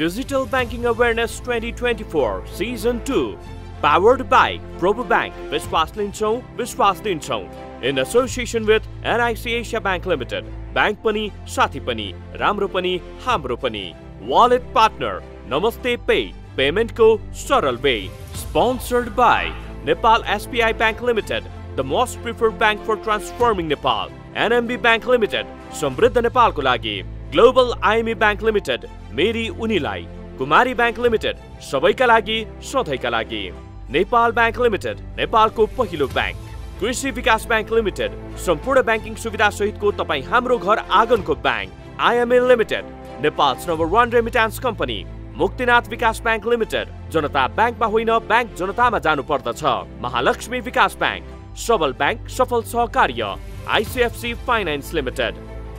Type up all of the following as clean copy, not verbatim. Digital Banking Awareness 2024 Season 2 Powered by Prabhu Bank Vishwas Linchau In association with NIC Asia Bank Limited Bank Pani, Sathi Pani, Ramro Pani, Hamro Pani Wallet Partner Namaste Pay Payment Ko Saral Way Sponsored by Nepal SBI Bank Limited The most preferred bank for transforming Nepal NMB Bank Limited Samriddha Nepal Ko Lagi Global IME Bank Limited Meri Unilai Kumari Bank Limited Sabaika Lagi Sadhaika Lagi Nepal Bank Limited Nepal Ko Pahilo Bank Krishi Vikas Bank Limited Sampurna Banking Suvidha Sahit Ko Tapai Hamro Ghar Agan Ko Bank IME Limited Nepal's #1 remittance company Muktinath Bikash Bank Limited Janata Bank ma hoina Bank Janata ma janu pardacha Mahalalaxmi Bikash Bank Sabal Bank Safal Sahakari ICFC Finance Limited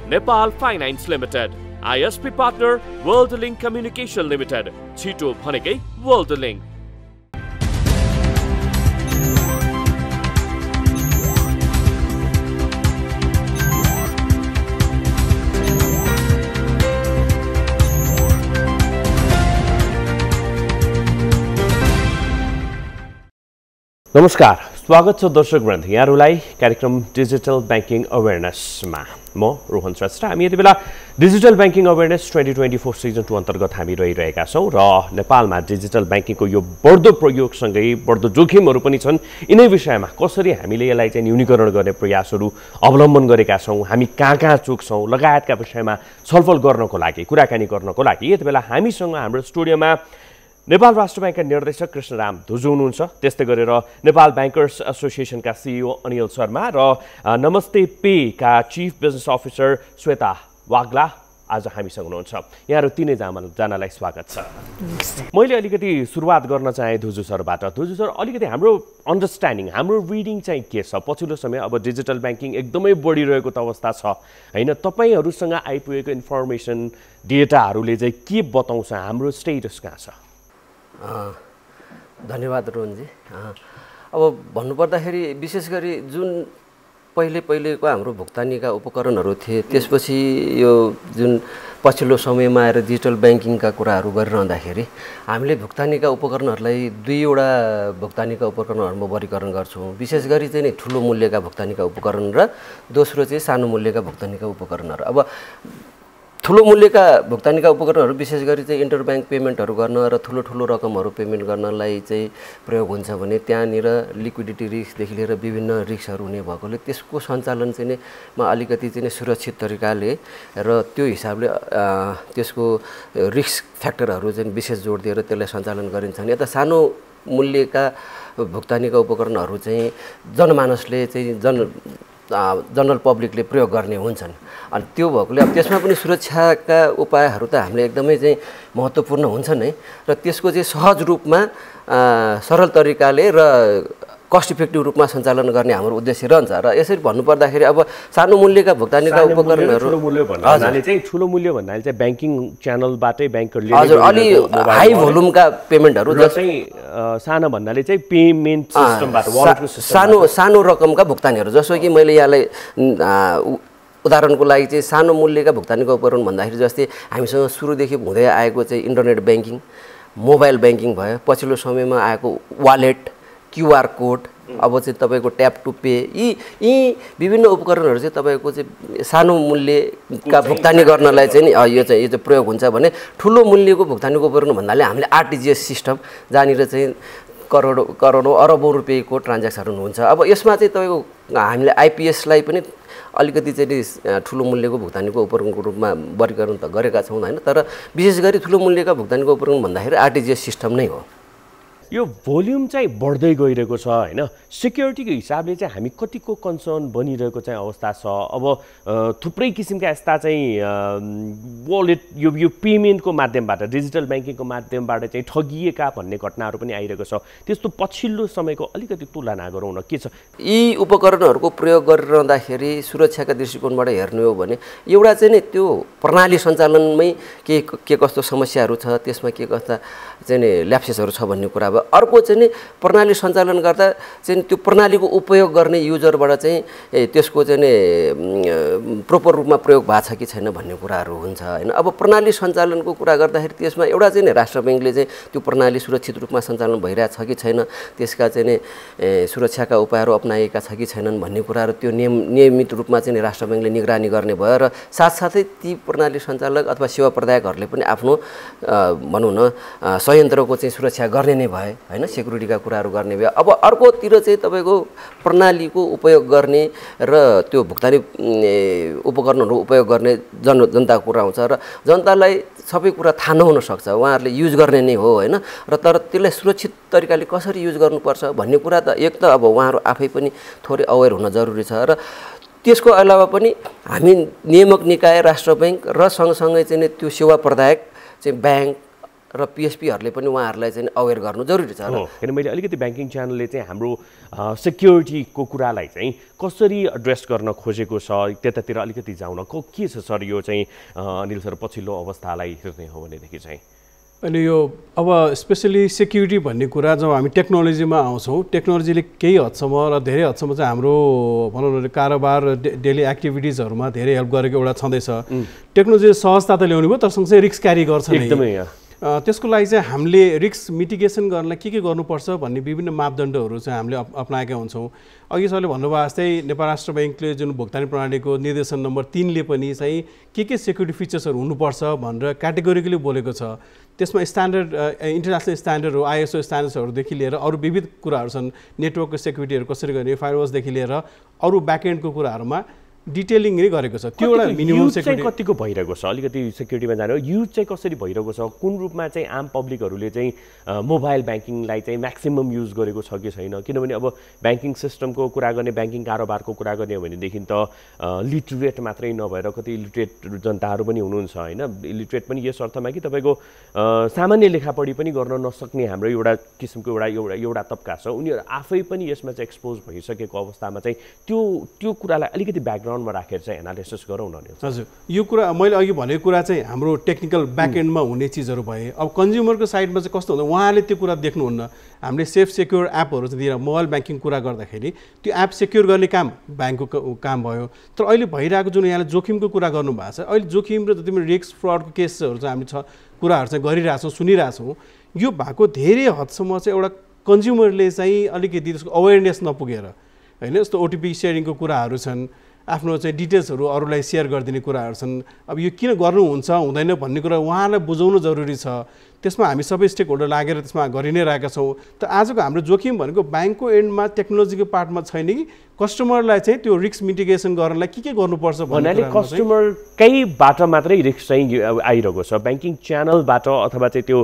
Nepal Finance Limited ISP Partner WorldLink Communication Limited Chito Bhanekai WorldLink नमस्कार स्वागत छ दर्शक वृन्द यहाँहरुलाई कार्यक्रम digital banking awareness मा म रोहन श्रेष्ठ हामी यति बेला डिजिटल बैंकिङ अवेयरनेस 2024 सीजन 2 अन्तर्गत हामी रहिरहेका छौं र नेपालमा डिजिटल बैंकिङको यो बढ्दो प्रयोग सँगै बढ्दो जोखिमहरु पनि छन् यिनै विषयमा कसरी हामीले यसलाई चाहिँ न्यूनीकरण गर्ने प्रयासहरु अवलम्बन गरेका छौं हामी कहाँ चुक्छौं लगायतका विषयमा छलफल गर्नको लागि कुराकानी गर्नको लागि यति बेला हामीसँग हाम्रो स्टुडियोमा नेपाल राष्ट्र बैंकका निर्देशक कृष्णराम धुजु हुनुहुन्छ त्यस्तै गरेर नेपाल बैंकर्स एसोसिएशनका सीईओ अनिल शर्मा र नमस्ते पे का chief business officer Shweta Bagla आज हामीसँग हुनुहुन्छ यहाँहरु तीनै जनालाई स्वागत छ मैले अलिकति सुरुवात गर्न चाहे धुजु सरबाट धुजु सर अलिकति हाम्रो अन्डरस्ट्यान्डिङ हाम्रो रिडिङ चाहिँ के छ पछिल्लो समय अब डिजिटल बैंकिङ एकदमै बढिरहेको अवस्था छ हैन तपाईहरुसँग आइपुगेको इन्फर्मेसन डेटाहरुले चाहिँ के बताउँछ हाम्रो स्टेटस कहाँ छ धन्यवाद रोहनजी अब भन्नुपर्दाखेरि विशेष गरी जुन पहिले पहिलेको हाम्रो भुक्तानीका उपकरणहरू थिए त्यसपछि यो जुन पछिल्लो समयमा आएर डिजिटल बैंकिङका कुराहरू गरिरहँदाखेरि हामीले भुक्तानीका उपकरणहरूलाई दुईवटा भुक्तानीका उपकरणहरूमा वर्गीकरण गर्छौं विशेष गरी चाहिँ नि ठूलो मूल्यका भुक्तानीका उपकरण र दोस्रो चाहिँ सानो मूल्यका भुक्तानीका उपकरणहरू अब ठूलो मूल्यका भुक्तानीका उपकरणहरू विशेष गरी चाहिँ इन्टरब्याङ्क पेमेन्टहरू गर्न र ठूलो रकमहरू पेमेन्ट गर्नलाई चाहिँ प्रयोग हुन्छ भने त्यहाँनिर लिक्विडिटी रिस्कदेखि लिएर विभिन्न रिस्कहरू हुने भएकोले त्यसको सञ्चालन चाहिँ नि मा अलिकति चाहिँ सुरक्षित तरिकाले र त्यो हिसाबले त्यसको रिस्क फ्याक्टरहरू चाहिँ विशेष जोड दिएर त्यसलाई सञ्चालन गरिन्छ नि यता सानो मूल्यका भुक्तानीका उपकरणहरू चाहिँ जनमानसले चाहिँ जनरल पब्लिकले प्रयोग गर्ने हुन्छन् अनि त्यो भएकोले अब त्यसमा पनि सुरक्षाका उपायहरू त हामीले एकदमै चाहिँ महत्त्वपूर्ण हुन्छन् है र त्यसको चाहिँ सहज रूपमा सरल तरिकाले र कस्ट इफेक्टिभ रूपमा सञ्चालन गर्ने हाम्रो उद्देश्य रहन्छ र यसरी भन्नुपर्दाखेरि अब सानो मूल्यका भुक्तानीका उपकरणहरू ठूलो मूल्य भन्नाले चाहिँ बैंकिङ च्यानलबाटै बैंकहरूले हजुर अलि हाई भोल्युमका पेमेन्टहरू जस्तै सानो भन्नाले चाहिँ पेमेन्ट सिस्टमबाट वालेट सिस्टम सानो रकमका भुक्तानीहरू जस्तो कि मैले यहाँलाई उदाहरणको लागि चाहिँ सानो मूल्यका भुक्तानीका उपकरण भन्दाखेरि जस्तै हामीसँग सुरुदेखि हुँदै आएको चाहिँ इन्टरनेट बैंकिङ मोबाइल बैंकिङ भयो पछिल्लो समयमा आएको वालेट क्यूआर कोड अब चाहिँ तपाईको ट्याप टु पे यी विभिन्न उपकरणहरू चाहिँ तपाईको चाहिँ सानो मूल्यका भुक्तानी गर्नलाई चाहिँ यो चाहिँ प्रयोग हुन्छ भने ठूलो मूल्यको भुक्तानीको उपकरण भन्नाले हामीले आरटीजीएस सिस्टम जानेर चाहिँ करोडौं अरबौं रुपैयाँको ट्रान्ज्याक्सन हुन्छ अब यसमा चाहिँ तपाईको हामीले आईपीएसलाई पनि अलिकति चाहिँ ठूलो मूल्यको भुक्तानीको उपकरणको रूपमा वर्गीकरण त गरेका छौं हैन तर विशेष गरी ठूलो मूल्यका भुक्तानीको उपकरण भन्दाखेरि आरटीजीएस सिस्टम नै हो यो भोल्युम चाहिँ बढ्दै गइरहेको छ हैन सिक्युरिटीको हिसाबले चाहिँ हामी कतिको कन्सर्न बनिरहेको चाहिँ अवस्था छ अब थुप्रै किसिमका यस्ता चाहिँ वालेट यो पेमेन्टको माध्यमबाट डिजिटल बैंकिङको माध्यमबाट चाहिँ ठगिएका भन्ने घटनाहरू पनि आइरहेको छ त्यस्तो पछिल्लो समयको अलिकति तुलना गरौँ न के छ यी उपकरणहरूको प्रयोग गरिरहँदाखेरि सुरक्षाका दृष्टिकोणबाट हेर्नु हो भने एउटा चाहिँ नि त्यो प्रणाली सञ्चालनमै के कस्तो समस्याहरू छ त्यसमा के कस्ता चाहिँ ल्याप्सेसहरू छ भन्ने कुरा अब अर्को चाहिँ प्रणाली सञ्चालन गर्दा चाहिँ त्यो प्रणालीको उपयोग गर्ने युजरबाट चाहिँ त्यसको चाहिँ प्रोपर रूपमा प्रयोग भएको छ कि छैन भन्ने कुराहरु हुन्छ हैन। अब प्रणाली सञ्चालनको कुरा गर्दाखेरि त्यसमा एउटा चाहिँ राष्ट्र बैंकले चाहिँ त्यो प्रणाली सुरक्षित रूपमा सञ्चालन भइरा छ कि छैन, त्यसका चाहिँ सुरक्षाका उपायहरु अपनाएका छ कि छैनन् भन्ने कुराहरु त्यो नियमित रूपमा चाहिँ राष्ट्र बैंकले निगरानी गर्ने भयो र साथसाथै ती प्रणाली सञ्चालक अथवा सेवा प्रदायकहरुले पनि आफ्नो भनौं न संयन्त्रको चाहिँ सुरक्षा गर्ने नै भए हैन, सेक्युरिटीका कुराहरु गर्ने भए। अब अर्कोतिर चाहिँ तपाईको प्रणालीको उपयोग गर्ने र त्यो भुक्तानी उपकरणहरु उपयोग गर्ने जनताको कुरा हुन्छ र जनतालाई सबै कुरा थाहा नहुन सक्छ, उहाँहरुले युज गर्ने नै हो हैन, र तर त्यसलाई सुरक्षित तरिकाले कसरी युज गर्नुपर्छ भन्ने कुरा त एक त अब उहाँहरु आफै पनि थोरै अवेर हुन जरुरी छ र त्यसको अलावा पनि हामी नियामक निकाय राष्ट्र बैंक र सँगसँगै चाहिँ त्यो सेवा प्रदायक चाहिँ बैंक र पीएसपीहरुले पनि उहाँहरुलाई चाहिँ अवेर गर्नु जरुरी छ। किन मैले अलिकति बैंकिङ च्यानलले चाहिँ हाम्रो सेक्युरिटीको कुरालाई चाहिँ कसरी एड्रेस गर्न खोजेको छ त्यतातिर अलिकति जाउन के छ सर, यो चाहिँ अनिल सर पछिल्लो अवस्थालाई हेर्ने हो भनेदेखि चाहिँ अहिले यो अब स्पेशली सेक्युरिटी भन्ने कुरा जब हामी टेक्नोलोजीमा आउँछौँ, टेक्नोलोजीले केही हदसम्म र धेरै हदसम्म चाहिँ हाम्रो भनौँ न कारोबार डेली एक्टिभिटिजहरुमा धेरै हेल्प गरेको एउटा छँदैछ। टेक्नोलोजीले सहजता त ल्याउने भयो तर सँगसँगै रिस्क क्यारी गर्छ नि एकदमै, त्यसको लागि चाहिँ हामीले रिस्क मिटिगेसन गर्नलाई के गर्नुपर्छ भन्ने विभिन्न मापदण्डहरू चाहिँ हामीले अपनाएका हुन्छौँ। अघि सरले भन्नुभयो जस्तै नेपाल राष्ट्र बैंकले जुन भुक्तानी प्रणालीको निर्देशन नम्बर 3 ले पनि चाहिँ के सेक्युरिटी फिचर्सहरू हुनुपर्छ भनेर क्याटेगोरिकली बोलेको छ। त्यसमा स्ट्यान्डर्ड इन्टरनेशनल स्ट्यान्डर्डहरू आइएसओ स्ट्यान्डर्ड्सहरूदेखि लिएर अरू विविध कुराहरू छन्, नेटवर्कको सेक्युरिटीहरू कसरी गर्ने, फायरवल्सदेखि लिएर अरू ब्याकएन्डको कुराहरूमा डिटेलिङ नै गरेको छ। त्यो एउटा मिनिमम सेक्युरिटी कतिको भइरहेको छ अलिकति सेक्युरिटीमा जाने हो, युज चाहिँ कसरी भइरहेको छ, कुन रूपमा चाहिँ आम पब्लिकहरूले चाहिँ मोबाइल ब्याङ्किङलाई चाहिँ म्याक्सिमम युज गरेको छ कि छैन। किनभने अब ब्याङ्किङ सिस्टमको कुरा गर्ने, ब्याङ्किङ कारोबारको कुरा गर्ने हो भनेदेखि त लिटरेट मात्रै नभएर कति लिटरेट जनताहरू पनि हुनुहुन्छ हैन। लिटरेट पनि यस अर्थमा कि तपाईको सामान्य लेखापढी पनि गर्न नसक्ने हाम्रो एउटा किसिमको एउटा तबका छ, उनीहरु आफै पनि यसमा चाहिँ एक्सपोज भइसकेको अवस्थामा चाहिँ त्यो त्यो कुरालाई अलिकति ब्याकग्राउन्ड राखेर चाहिँ एनालिसिस गरौँ न। हजुर, यो कुरा मैले अघि भनेको कुरा चाहिँ हाम्रो टेक्निकल ब्याकएन्डमा हुने चिजहरू भए। अब कन्ज्युमरको साइडमा चाहिँ कस्तो हुन्छ, उहाँले त्यो कुरा देख्नुहुन्न। हामीले सेफ सेक्योर एपहरू चाहिँ दिएर मोबाइल ब्याङ्किङ कुरा गर्दाखेरि त्यो एप सेक्योर गर्ने काम ब्याङ्कको काम भयो। तर अहिले भइरहेको जुन यहाँले जोखिमको कुरा गर्नुभएको छ, अहिले जोखिम र जति पनि रिस्क फ्रडको केसहरू चाहिँ हामीले कुराहरू चाहिँ गरिरहेछौँ, सुनिरहेछौँ। यो भएको धेरै हदसम्म चाहिँ एउटा कन्ज्युमरले चाहिँ अलिकति त्यसको अवेरनेस नपुगेर होइन, जस्तो ओटिपी सेयरिङको कुराहरू छन्, आफ्नो चाहिँ डिटेल्सहरू अरूलाई सेयर गरिदिने कुराहरू छन्। अब यो किन गर्नुहुन्छ हुँदैन भन्ने कुरा उहाँलाई बुझाउनु जरुरी छ। त्यसमा हामी सबै स्टेक होल्डर लागेर त्यसमा गरि नै रहेका छौँ। त आजको हाम्रो जोखिम भनेको ब्याङ्कको एन्डमा टेक्नोलोजीको पार्टमा छैन कि कस्टमरलाई चाहिँ त्यो रिस्क मिटिगेसन गर्नलाई के गर्नुपर्छ भन्नाले कस्टमरकैबाट मात्रै रिस्क चाहिँ आइरहेको छ। ब्याङ्किङ च्यानलबाट अथवा चाहिँ त्यो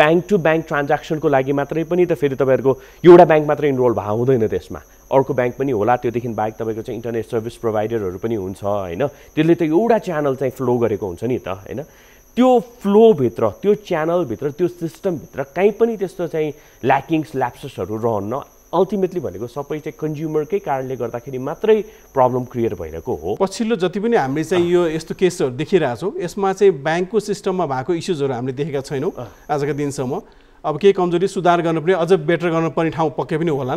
ब्याङ्क टु ब्याङ्क ट्रान्ज्याक्सनको लागि मात्रै पनि त फेरि तपाईँहरूको एउटा ब्याङ्क मात्रै इन्रोल भए हुँदैन, त्यसमा अर्को ब्याङ्क पनि होला, त्योदेखि बाहेक तपाईँको चाहिँ इन्टरनेट सर्भिस प्रोभाइडरहरू पनि हुन्छ हैन। त्यसले त एउटा च्यानल चाहिँ फ्लो गरेको हुन्छ नि त हैन। त्यो फ्लोभित्र, त्यो च्यानलभित्र, त्यो सिस्टमभित्र कहीँ पनि त्यस्तो चाहिँ ल्याकिङ्स ल्याप्सेसहरू रहन्न। अल्टिमेटली भनेको सबै चाहिँ कन्ज्युमरकै कारणले गर्दाखेरि मात्रै प्रब्लम क्रिएट भइरहेको हो। पछिल्लो जति पनि हामीले चाहिँ यो यस्तो केसहरू देखिरहेछौँ, यसमा चाहिँ ब्याङ्कको सिस्टममा भएको इस्युजहरू हामीले देखेका छैनौँ आजको दिनसम्म। अब केही कमजोरी सुधार गर्न पनि अझ बेटर गर्नुपर्ने ठाउँ पक्कै पनि होला,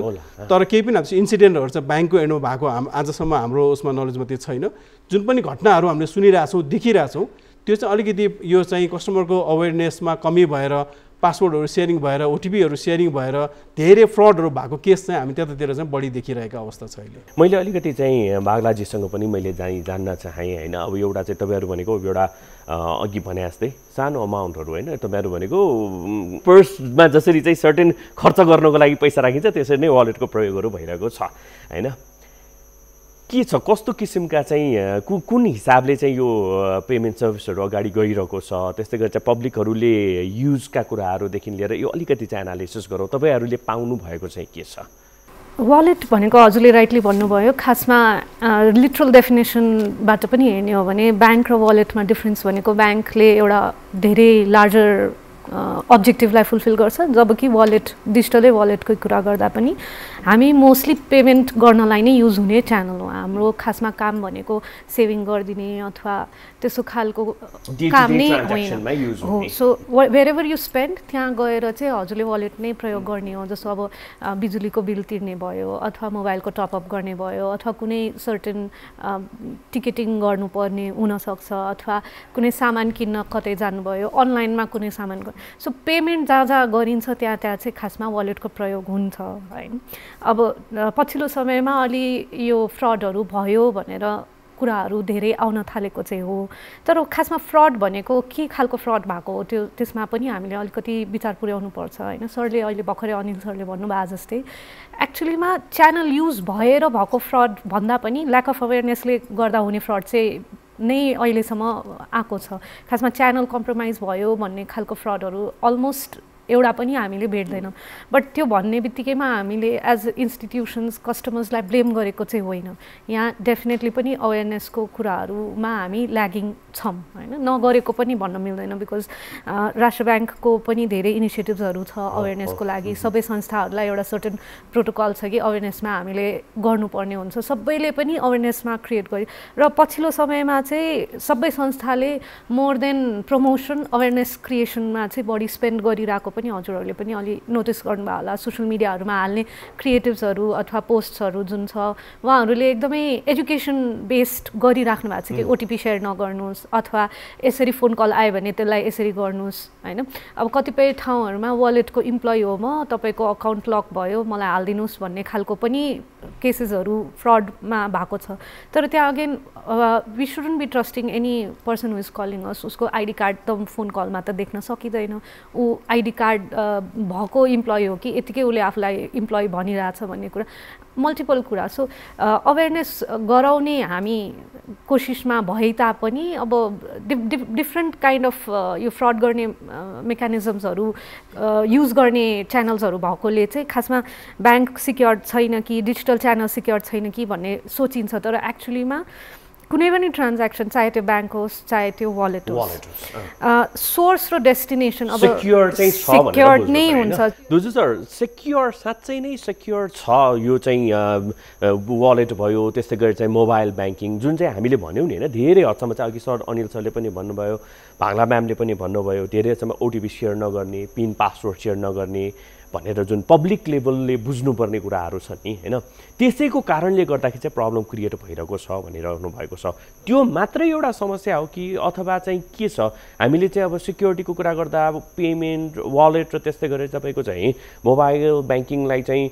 तर केही पनि अब इन्सिडेन्टहरू चाहिँ ब्याङ्कको एन्डमा भएको आजसम्म हाम्रो उसमा नलेजमा त्यो छैन। जुन पनि घटनाहरू हामीले सुनिरहेछौँ, देखिरहेछौँ, त्यो चाहिँ अलिकति यो चाहिँ कस्टमरको अवेरनेसमा कमी भएर, पासवर्डहरू सेयरिङ भएर, ओटिपीहरू सेयरिङ भएर धेरै फ्रडहरू भएको केस चाहिँ हामी त्यतातिर चाहिँ बढी देखिरहेको अवस्था छ अहिले। मैले अलिकति चाहिँ बागलाजीसँग पनि मैले जान्न चाहेँ हैन। अब एउटा चाहिँ तपाईँहरू भनेको एउटा अघि भने जस्तै सानो अमाउन्टहरू हैन, तपाईँहरू भनेको पर्समा जसरी चाहिँ सर्टेन खर्च गर्नको लागि पैसा राखिन्छ त्यसरी नै वालेटको प्रयोगहरू भइरहेको छ हैन। के छ, कस्तो किसिमका चाहिँ कुन हिसाबले चाहिँ यो पेमेन्ट सर्भिसहरू अगाडि गइरहेको छ, त्यस्तै गरी चाहिँ पब्लिकहरूले युजका कुराहरूदेखि लिएर यो अलिकति चाहिँ एनालिसिस गरौँ। तपाईँहरूले पाउनु भएको चाहिँ के छ? वालेट भनेको हजुरले राइटली भन्नुभयो, खासमा लिटरल डेफिनेसनबाट पनि हेर्ने हो भने ब्याङ्क र वालेटमा डिफ्रेन्स भनेको ब्याङ्कले एउटा धेरै लार्जर objective फुलफिल गर्छ जबकि वालेट डिजिटल वालेट को कुरा गर्दा पनि हामी मोस्टली पेमेन्ट गर्नलाई नै युज हुने च्यानल हो हाम्रो खासमा काम भनेको सेभिङ गर्दिने अथवा त्यसो खालको काम नै होइन सो वेयरएभर यु स्पेन्ड त्यहाँ गएर चाहिँ हजुरले वालेट नै प्रयोग गर्ने हो जस्तो अब बिजुलीको बिल तिर्ने भयो अथवा मोबाइलको टप अप गर्ने भयो अथवा कुनै सर्टेन टिकटिङ गर्नु पर्ने हुन सक्छ अथवा कुनै सामान किन्न कतै जानु भयो अनलाइनमा कुनै सामान सो पेमेन्ट जहाँ गरिन्छ त्यहाँ चाहिँ खासमा वालेटको प्रयोग हुन्छ हैन अब पछिल्लो समयमा अलि यो फ्रडहरु भयो भनेर कुराहरु धेरै आउन थालेको चाहिँ हो तर खासमा फ्रड भनेको के खालको फ्रड भएको हो त्यो त्यसमा पनि हामीले अलिकति विचार पुर्याउनु पर्छ हैन सरले अहिले भर्खरै अनिल सरले भन्नुभयो जस्तै एक्चुअलीमा च्यानल युज भएर भएको फ्रड भन्दा पनि ल्याक अफ अवेयरनेसले गर्दा हुने फ्रड चाहिँ नै अहिलेसम्म आएको छ खासमा च्यानल कम्प्रोमाइज भयो भन्ने खालको फ्रडहरु अलमोस्ट एउटा पनि हामीले भेट्दैनौं बट त्यो भन्ने बित्तिकैमा हामीले एज इन्स्टिट्युशन्स कस्टमर्सलाई ब्लेम गरेको चाहिँ होइन यहाँ डेफिनेटली पनि अवेयरनेसको कुराहरुमा हामी ल्यागिङ छौं हैन नगरेको पनि भन्न मिल्दैन बिकज राष्ट्र बैंकको पनि धेरै इनिशिएटिभ्सहरु छ अवेयरनेसको लागि सबै संस्थाहरुलाई एउटा सर्टेन प्रोटोकल छ कि अवेयरनेसमा हामीले गर्नुपर्ने हुन्छ सबैले पनि अवेयरनेसमा क्रिएट गरे र पछिल्लो समयमा चाहिँ सबै संस्थाले मोर देन प्रमोसन अवेयरनेस क्रिएसनमा चाहिँ बढी स्पेन्ड गरिरहेको पनि हजुरहरुले पनि अलि नोटिस गर्नुभयो होला सोशल मिडियाहरुमा हाल्ने क्रिएटिभ्सहरु अथवा पोस्ट्सहरु जुन छ उहाँहरुले एकदमै एजुकेसन बेस्ड गरिराख्नु भएको छ कि ओटीपी शेयर नगर्नुस् अथवा यसरी फोन कल आयो भने त्यसलाई यसरी गर्नुस् हैन अब कतिपय ठाउँहरुमा वालेटको एम्प्लॉय हो म तपाईको अकाउन्ट लक भयो मलाई हाल्दिनुस् भन्ने खालको पनि केसेसहरु फ्रडमा भएको छ तर त्यहाँ again we shouldn't be trusting any person who is calling us उसको आइडी कार्ड त फोन कलमा त देख्न सकिदैन उ आइडी कार्ड भएको इम्प्लॉय हो कि यतिकै उसले आफूलाई इम्प्लॉय भनिरहेछ भन्ने कुरा मल्टिपल कुरा सो अवेयरनेस गराउने हामी कोशिशमा भए तापनि अब डिफ्रेन्ट काइन्ड अफ यो फ्रड गर्ने मेकानिजम्सहरु युज गर्ने च्यानल्सहरु भएकोले चाहिँ खासमा ब्याङ्क सिक्योर्ड छैन कि डिजिटल च्यानल सिक्योर्ड छैन कि भन्ने सोचिन्छ तर एक्चुअलीमा कुनै पनि ट्रान्ज्याक्सन चाहे त्यो ब्याङ्क होस् चाहे त्यो वालेट होस् सोर्स र डेस्टिनेसन अब सिक्योर चाहिँ छ भनेर सिक्योर नै हुन्छ दुजु सर सिक्योर साच्चै नै सिक्योर छ यो चाहिँ वालेट भयो त्यसै गरी चाहिँ मोबाइल ब्याङ्किङ जुन चाहिँ हामीले भन्यौं नि हैन धेरै हदसम्म चाहिँ अघि सर अनिल सरले पनि भन्नुभयो भागला म्यामले पनि भन्नुभयो धेरै हदसम्म ओटीपी शेयर नगर्ने पिन पासवर्ड शेयर नगर्ने भनेर जुन पब्लिक लेभलले बुझ्नुपर्ने कुराहरु छन् नि हैन त्यसैको कारणले गर्दाखेरि चाहिँ प्रब्लम क्रिएट भइरहेको छ भनिरहनु भएको छ त्यो मात्रै एउटा समस्या हो कि अथवा चाहिँ के छ हामीले चाहिँ अब सिक्युरिटीको कुरा गर्दा अब पेमेन्ट वालेट र त्यस्तै गरी तपाईको चाहिँ मोबाइल ब्याङ्किङलाई चाहिँ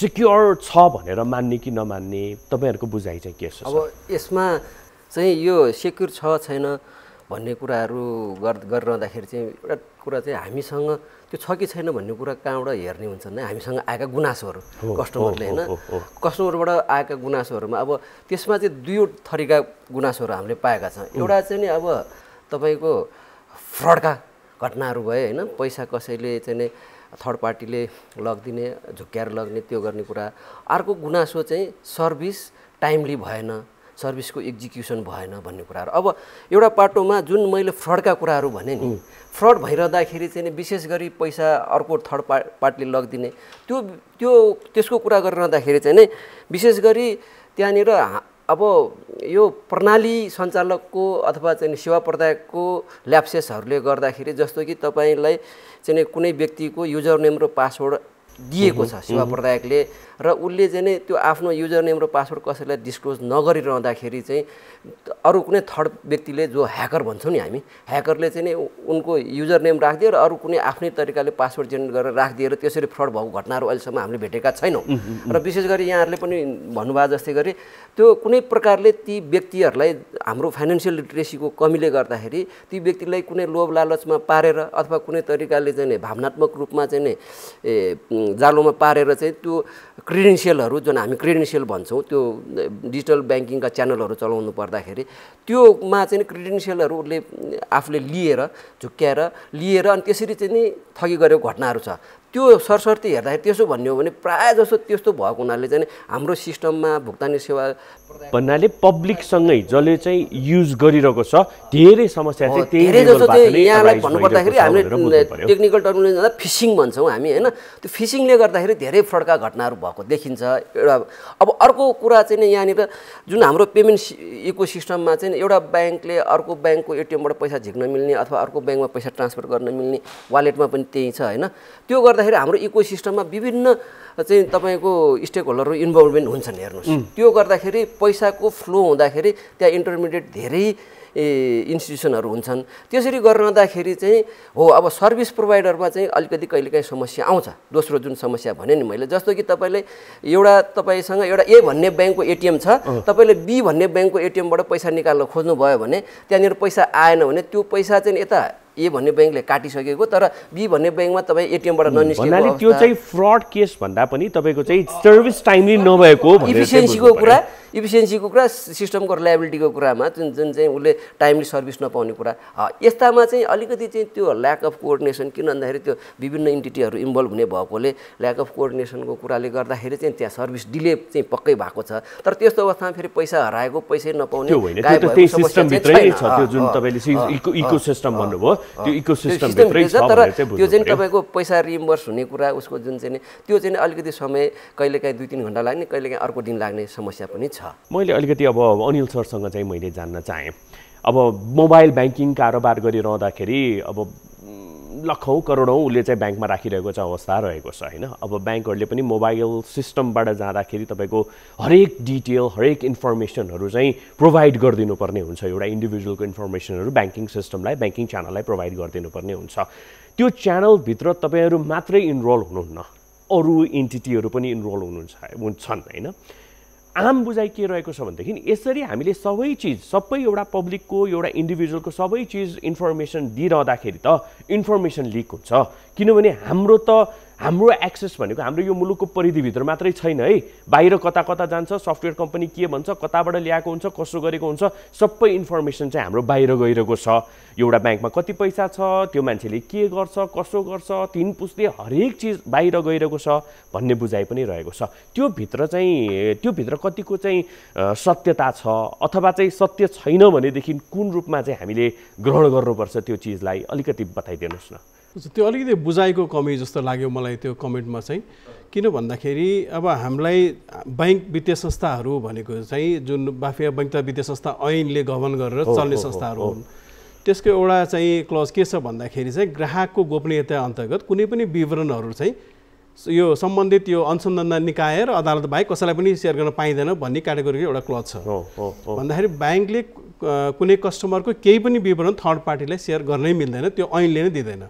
सिक्योर छ भनेर मान्ने कि नमान्ने तपाईहरुको बुझाइ चाहिँ के छ अब यसमा चाहिँ यो सिक्युर छ छैन भन्ने कुराहरु गरिरहँदाखेरि चाहिँ एउटा कुरा चाहिँ हामीसँग त्यो छ कि छैन भन्ने कुरा कहाँबाट हेर्ने हुन्छ भने हामीसँग आएका गुनासोहरु कस्टमरले हैन कस्टमरबाट आएका गुनासोहरुमा अब त्यसमा चाहिँ दुईवटा थरीका गुनासोहरु हामीले पाएका छौं एउटा चाहिँ नि अब तपाईको फ्रडका घटनाहरु भए हैन पैसा कसैले चाहिँ नि थर्ड पार्टीले लगिदिने झुक्क्याएर लग्ने त्यो गर्ने कुरा अर्को गुनासो चाहिँ सर्भिस टाइमली भएन सर्भिसको एक्जिक्युसन भएन भन्ने कुराहरु अब एउटा पाटोमा जुन मैले फ्रडका कुराहरु भने नि फ्रड भइरदाखेरि चाहिँ नि विशेष गरी पैसा अर्को थर्ड पार्टीले लगिदिने त्यो त्यो त्यसको कुरा गरिरहँदाखेरि चाहिँ नि विशेष गरी त्यहाँनिर अब यो प्रणाली सञ्चालकको अथवा चाहिँ सेवा प्रदायकको ल्याप्सेसहरुले गर्दाखेरि जस्तो कि तपाईलाई चाहिँ नि कुनै व्यक्तिको युजर नेम र पासवर्ड दिएको छ सेवा प्रदायकले र उसले चाहिँ नि त्यो आफ्नो युजर नेम र पासवर्ड कसैलाई डिस्क्लोज नगरिरहँदाखेरि चाहिँ अरू कुनै थर्ड व्यक्तिले जो ह्याकर भन्छौँ नि हामी ह्याकरले चाहिँ नि उनको युजर नेम राखिदियो र अरू कुनै आफ्नै तरिकाले पासवर्ड जेनेरेट गरेर राखिदिएर त्यसरी फ्रड भएको घटनाहरू अहिलेसम्म हामीले भेटेका छैनौँ र विशेष गरी यहाँहरूले पनि भन्नुभयो जस्तै गरी त्यो कुनै प्रकारले ती व्यक्तिहरूलाई हाम्रो फाइनेन्सियल लिटरेसीको कमीले गर्दाखेरि ती व्यक्तिलाई कुनै लोभ लालचमा पारेर अथवा कुनै तरिकाले चाहिँ नि भावनात्मक रूपमा चाहिँ नि जालोमा पारेर चाहिँ त्यो क्रेडेन्सियलहरु जुन हामी क्रेडेन्सियल भन्छौं त्यो डिजिटल ब्याङ्किङका च्यानलहरु चलाउनु पर्दाखेरि त्योमा चाहिँ क्रेडेन्सियलहरु उसले आफूले लिएर झुक्क्याएर अनि त्यसरी चाहिँ नि ठगी गरेको घटनाहरु छ त्यो सरसर्ती हेर्दाखेरि त्यसो भन्यो भने प्राय जसो त्यस्तो भएको हुनाले चाहिँ हाम्रो सिस्टममा भुक्तानी सेवा भन्नाले पब्लिकसँगै जसले चाहिँ युज गरिरहेको छ धेरै समस्या चाहिँ धेरै जसो चाहिँ यहाँलाई भन्नुपर्दाखेरि हामीले टेक्निकल टर्मिनोलोजी भन्दा फिसिङ भन्छौँ हामी हैन। त्यो फिसिङले गर्दाखेरि धेरै फ्रडका घटनाहरू भएको देखिन्छ। एउटा अब अर्को कुरा चाहिँ यहाँनिर जुन हाम्रो पेमेन्ट इकोसिस्टममा चाहिँ एउटा ब्याङ्कले अर्को ब्याङ्कको एटिएमबाट पैसा झिक्न मिल्ने अथवा अर्को ब्याङ्कमा पैसा ट्रान्सफर गर्न मिल्ने वालेटमा पनि त्यही छ हैन। त्यो गर्दाखेरि हाम्रो इकोसिस्टममा विभिन्न चाहिँ तपाईको स्टेक होल्डरहरु इन्भोल्भमेन्ट हुन्छन् हेर्नुस्। त्यो गर्दाखेरि पैसाको फ्लो हुँदाखेरि त्यहाँ इन्टरमिडिएट धेरै इन्स्टिट्युसनहरु हुन्छन्। त्यसरी गर्नदाखेरि चाहिँ हो अब सर्भिस प्रोवाइडरमा चाहिँ अलिकति कहिलेकाहीँ समस्या आउँछ। दोस्रो जुन समस्या भने नि मैले जस्तो कि तपाईले एउटा तपाईसँग एउटा ए भन्ने ब्याङ्कको एटिएम छ, तपाईले बी भन्ने ब्याङ्कको एटिएमबाट पैसा निकाल्न खोज्नु भयो भने त्यहाँनिर पैसा आएन भने त्यो पैसा चाहिँ यता ए भन्ने बैंकले काटिसकेको तर बी भन्ने बैंकमा तपाई एटीएमबाट ननिस्केको त्यो चाहिँ फ्रड केस भन्दा पनि तपाईको चाहिँ सर्भिस टाइमली नभएको भनेर इफिसिएन्सीको कुरा सिस्टमको रिलायबिलिटीको कुरामा जुन चाहिँ उले टाइमली सर्भिस नपाउने कुरा यस्तामा चाहिँ अलिकति चाहिँ त्यो ल्याक अफ कोअर्डिनेसन किन भन्दाखेरि त्यो विभिन्न एन्टिटीहरु इन्भोल्भ हुने भएकोले ल्याक अफ कोअर्डिनेसनको कुराले गर्दाखेरि चाहिँ त्यहाँ सर्भिस डिले चाहिँ पक्कै भएको छ। तर त्यस्तो अवस्थामा फेरि पैसा हराएको पैसा नपाउने त्यो सिस्टम भित्रै छ त्यो जुन तपाईले इकोसिस्टम भन्नुभयो त्यो इकोसिस्टम भित्रै छ तर त्यो चाहिँ तपाईको पैसा रिइम्बर्स हुने कुरा उसको जुन चाहिँ त्यो चाहिँ अलिकति समय कहिलेकाहीँ 2-3 घण्टा लाग्ने कहिलेकाहीँ अर्को दिन लाग्ने समस्या पनि छ। मैले अलिकति अब अनिल सरसँग चाहिँ मैले जान्न चाहे अब मोबाइल बैंकिंग कारोबार गरिरहँदाखेरि अब लाखौं करोडौं उले चाहिँ बैंकमा राखिरहेको छ अवस्था रहेको छ हैन। अब बैंकहरुले पनि मोबाइल सिस्टमबाट जाँदाखेरि तपाईको हरेक डिटेल हरेक इन्फर्मेसनहरु चाहिँ प्रोवाइड गर्दिनु पर्ने हुन्छ। एउटा इन्डिभिजुअलको इन्फर्मेसनहरु बैंकिङ सिस्टमलाई बैंकिङ च्यानललाई प्रोवाइड गर्दिनु पर्ने हुन्छ। त्यो च्यानल भित्र तपाईहरु मात्रै इनरोल हुनुहुन्न, अरु एन्टिटीहरु पनि इनरोल हुन्छन् हैन। आम बुझाइ के रहेको छ भन्दाखेरि यसरी हामीले सबै चीज सबै एउटा पब्लिकको एउटा इन्डिभिजुअलको सबै चीज इन्फर्मेसन दिइरहँदाखेरि त इन्फर्मेसन लिक हुन्छ किनभने हाम्रो त हाम्रो एक्सेस भनेको हाम्रो यो मुलुकको परिधिभित्र मात्रै छैन है। बाहिर कता कता जान्छ, सफ्टवेयर कम्पनी के भन्छ, कताबाट ल्याएको हुन्छ, कसो गरेको हुन्छ, सबै इन्फर्मेसन चाहिँ हाम्रो बाहिर गइरहेको छ। एउटा ब्याङ्कमा कति पैसा छ, त्यो मान्छेले के गर्छ, कसो गर्छ, तीन पुस्ते हरेक चीज बाहिर गइरहेको छ भन्ने बुझाइ पनि रहेको छ। त्यो भित्र कतिको चाहिँ सत्यता छ अथवा चाहिँ सत्य छैन भनेदेखि कुन रूपमा चाहिँ हामीले ग्रहण गर्नुपर्छ त्यो चीजलाई अलिकति बताइदिनुस् न। त्यो अलिकति बुझाइको कमी जस्तो लाग्यो मलाई त्यो कमेन्टमा चाहिँ। किन भन्दाखेरि अब हामीलाई बैंक वित्तीय संस्थाहरू भनेको चाहिँ जुन बाफिया बैंक वित्तीय संस्था ऐनले गभर्न गरेर चल्ने संस्थाहरू हुन्। त्यसको एउटा चाहिँ क्लज के छ भन्दाखेरि चाहिँ ग्राहकको गोपनीयता अन्तर्गत कुनै पनि विवरणहरू चाहिँ यो सम्बन्धित यो अनुसन्धान निकाय र अदालत बाहेक कसैलाई पनि सेयर गर्न पाइँदैन भन्ने क्याटेगोरीको एउटा क्लज छ। भन्दाखेरि ब्याङ्कले कुनै कस्टमरको केही पनि विवरण थर्ड पार्टीलाई सेयर गर्नै मिल्दैन, त्यो ऐनले नै दिँदैन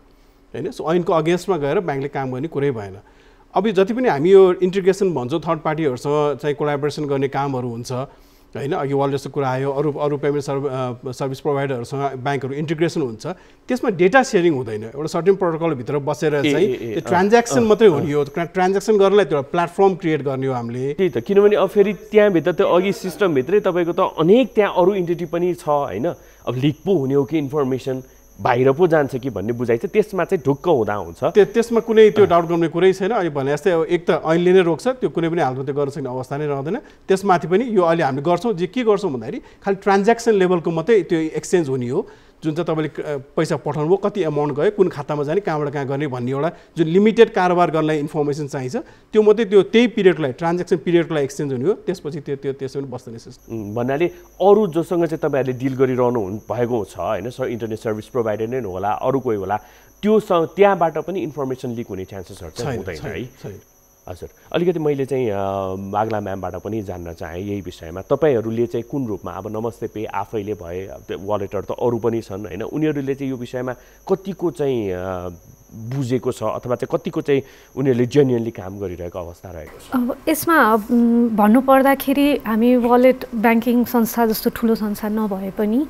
हैन। सो ऐनको अगेन्स्टमा गएर ब्याङ्कले काम गर्ने कुरै भएन। अब जति पनि हामी यो इन्टिग्रेसन भन्छौँ थर्ड पार्टीहरूसँग चाहिँ कोलाबोरेसन गर्ने कामहरू हुन्छ हैन। अघि वाल जस्तो कुरा आयो, अरू पेमेन्ट सर्भिस प्रोभाइडरहरूसँग ब्याङ्कहरू इन्टिग्रेसन हुन्छ, त्यसमा डेटा सेयरिङ हुँदैन। एउटा सर्टेन प्रोटोकलभित्र बसेर चाहिँ त्यो ट्रान्ज्याक्सन मात्रै हो नि, यो ट्रान्ज्याक्सन गर्नलाई त्यो प्लेटफर्म क्रिएट गर्ने हो हामीले। त्यही त, किनभने अब फेरि त्यहाँभित्र त्यो अघि सिस्टमभित्रै तपाईँको त अनेक त्यहाँ अरू इन्टिटी पनि छ हैन। अब लिक पो हुने हो कि इन्फर्मेसन बाहिर पो जान्छ कि भन्ने बुझाइ चाहिँ त्यसमा चाहिँ ढुक्क हुँदा हुन्छ। त्यसमा कुनै त्यो डाउट गर्ने कुरै छैन। अहिले भने जस्तै अब एक त ऐनले नै रोक्छ, त्यो कुनै पनि हालमा त्यो गर्न सक्ने अवस्था नै रहँदैन। त्यसमाथि पनि यो अहिले हामीले गर्छौँ जे के गर्छौँ भन्दाखेरि खालि ट्रान्ज्याक्सन लेभलको मात्रै त्यो एक्सचेन्ज हुने हो। जुन चाहिँ तपाईँले पैसा पठाउनुभयो, कति एमाउन्ट गयो, कुन खातामा जाने, कहाँबाट कहाँ गर्ने भन्ने एउटा जुन लिमिटेड कारोबार गर्नलाई इन्फर्मेसन चाहिन्छ त्यो मात्रै त्यो त्यही पिरियडलाई ट्रान्ज्याक्सन पिरियडलाई एक्सचेन्ज हुने हो। त्यसपछि त्यो त्यसमा बस्दैन सिस्टम भन्नाले अरू जोसँग चाहिँ तपाईँहरूले डिल गरिरहनु भएको छ हैन। इन्टरनेट सर्भिस प्रोभाइडर नै होला, अरू कोही होला, त्यहाँबाट पनि इन्फर्मेसन लिक हुने चान्सेसहरू चाहिँ हुँदैन है। हजुर, अलिकति मैले चाहिँ बाग्ला म्यामबाट पनि जान्न चाहेँ यही विषयमा। तपाईँहरूले चाहिँ कुन रूपमा अब नमस्ते पे आफैले भए वालेटहरू त अरू पनि छन् हैन, उनीहरूले चाहिँ यो विषयमा कतिको चाहिँ बुझेको छ अथवा चाहिँ कतिको चाहिँ उनीहरूले जेन्युइनली काम गरिरहेको अवस्था रहेको छ? अब यसमा भन्नुपर्दाखेरि हामी वालेट ब्याङ्किङ संस्था जस्तो ठुलो संस्था नभए पनि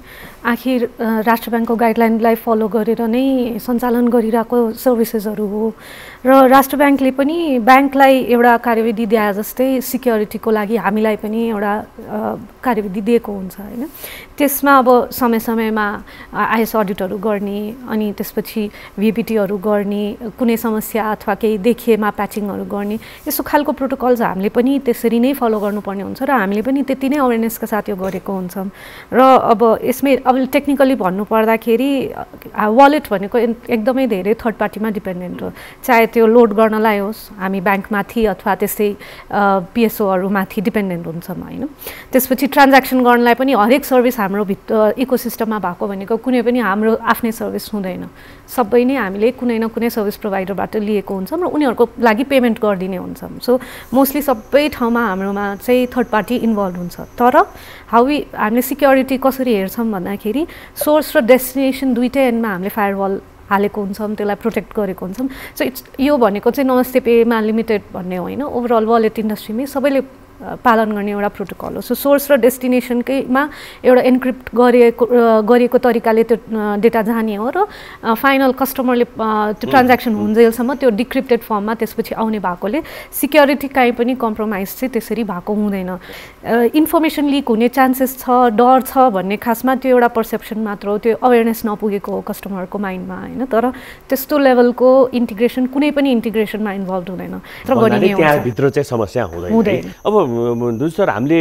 आखिर राष्ट्र ब्याङ्कको गाइडलाइनलाई फलो गरेर नै सञ्चालन गरिरहेको सर्भिसेसहरू हो र राष्ट्र ब्याङ्कले पनि ब्याङ्कलाई एउटा कार्यविधि दिए जस्तै सिक्युरिटीको लागि हामीलाई पनि एउटा कार्यविधि दिएको हुन्छ हैन। त्यसमा अब समय समयमा आइएएस अडिटहरू गर्ने अनि त्यसपछि भिपिटीहरू गर्ने कुनै समस्या अथवा केही देखिएमा प्याचिङहरु गर्ने यसो खालको प्रोटोकल्स हामीले पनि त्यसरी नै फलो गर्नुपर्ने हुन्छ र हामीले पनि त्यति नै अवेयरनेस का साथ यो गरेको हुन्छम र अब यसमै अब टेक्निकली भन्नु पर्दाखेरि वालेट भनेको एकदमै धेरै थर्ड पार्टीमा डिपेन्डेन्ट हो चाहे त्यो लोड गर्नलाई होस् हामी ब्याङ्कमाथि अथवा त्यसै पीएसओहरु माथि डिपेन्डेन्ट हुन्छम हैन त्यसपछि ट्रान्ज्याक्सन गर्नलाई पनि हरेक सर्भिस हाम्रो इकोसिस्टममा भएको भनेको कुनै पनि हाम्रो आफ्नै सर्भिस हुँदैन सबै नै हामीले कुनै न कुनै सर्भिस प्रोवाइडरबाट लिएको हुन्छम र उनीहरुको लागि पेमेन्ट गर्दिने हुन्छम सो मोस्टली सबै ठाउँमा हाम्रोमा चाहिँ थर्ड पार्टी इन्भल्भ हुन्छ तर हामीले सिक्युरिटी कसरी हेर्छम भन्दाखेरि सोर्स र डेस्टिनेसन दुईटै एन्डमा हामीले फायरवल हालेको हुन्छम त्यसलाई प्रोटेक्ट गरेको हुन्छम सो यो भनेको चाहिँ नमस्ते पेमा लिमिटेड भन्ने होइन ओभरअल वालेट इन्डस्ट्रीमै सबैले पालन गर्ने एउटा प्रोटोकल हो सो सोर्स र डेस्टिनेसनकैमा एउटा एन्क्रिप्ट गरिएको तरिकाले त्यो डेटा जाने हो र फाइनल कस्टमरले त्यो ट्रान्ज्याक्सन हुन्जेलसम्म त्यो डिक्रिप्टेड फर्ममा त्यसपछि आउने भएकोले सिक्युरिटी काहीँ पनि कम्प्रोमाइज चाहिँ त्यसरी भएको हुँदैन इन्फर्मेसन लिक हुने चान्सेस छ डर छ भन्ने खासमा त्यो एउटा पर्सेप्सन मात्र हो त्यो अवेयरनेस नपुगेको हो कस्टमरको माइन्डमा हैन तर त्यस्तो लेभलको इन्टिग्रेसन कुनै पनि इन्टिग्रेसनमा इन्भल्भ हुँदैन तर गरिने हो त्यहाँ भित्र चाहिँ समस्या हुँदैन अब दुज सर हामीले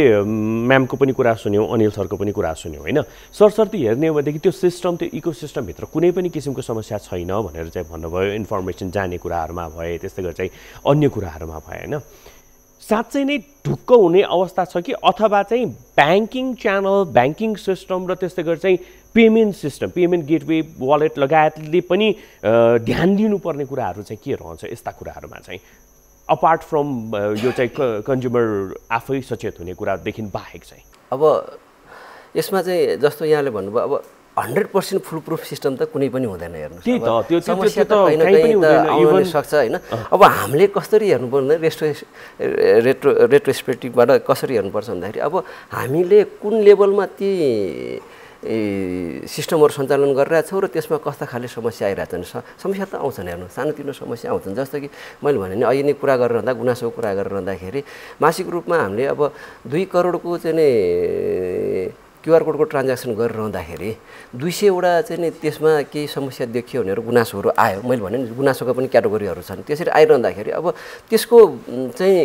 म्यामको पनि कुरा सुन्यौं अनिल सरको पनि कुरा सुन्यौं हैन सरसर्ती हेर्ने हो भने त्यो सिस्टम त्यो इकोसिस्टम भित्र कुनै पनि किसिमको समस्या छैन भनेर चाहिँ भन्नुभयो इन्फर्मेसन जाने कुराहरुमा भए त्यस्तै गरी चाहिँ अन्य कुराहरुमा भए हैन साच्चै नै ढुक्क हुने अवस्था छ कि अथवा चाहिँ बैंकिङ च्यानल बैंकिङ सिस्टम र त्यस्तै गरी चाहिँ payment system payment gateway wallet लगायतले पनि ध्यान दिनुपर्ने कुराहरु चाहिँ के रहन्छ यस्ता कुराहरुमा चाहिँ अपार्ट फ्रम यो चाहिँ कन्ज्युमर आफै सचेत हुने कुरा देखिन बाहेक चाहिँ अब यसमा चाहिँ जस्तो यहाँले भन्नुभयो अब 100% फुल प्रुफ सिस्टम त कुनै पनि हुँदैन हेर्नुस् त्यो समस्या त कहीं पनि हुँदैन इभन सक्छ हैन अब हामीले कसरी हेर्नु पर्ने रेट्रोस्पेक्टिभबाट कसरी हेर्नु पर्छ भन्दाखेरि अब हामीले कुन लेभलमा ती सिस्टमहरु सञ्चालन गरिरहेछ र त्यसमा कस्ता खाले समस्या आइराछन् समस्या त आउँछन् हेर्नु सानोतिनो समस्या आउँछन् जस्तो कि मैले भने नि अहिले नै कुरा गरिरहँदा गुनासोको कुरा गरिरहँदाखेरि मासिक रूपमा हामीले अब 2 करोडको चाहिँ नि क्यूआर कोडको ट्रान्ज्याक्सन गरिरहँदाखेरि 200 वटा चाहिँ नि त्यसमा केही समस्या देखियो भनेर गुनासोहरु आयो मैले भने नि गुनासोको पनि क्याटेगोरीहरु छन् त्यसरी आइरहँदाखेरि अब त्यसको चाहिँ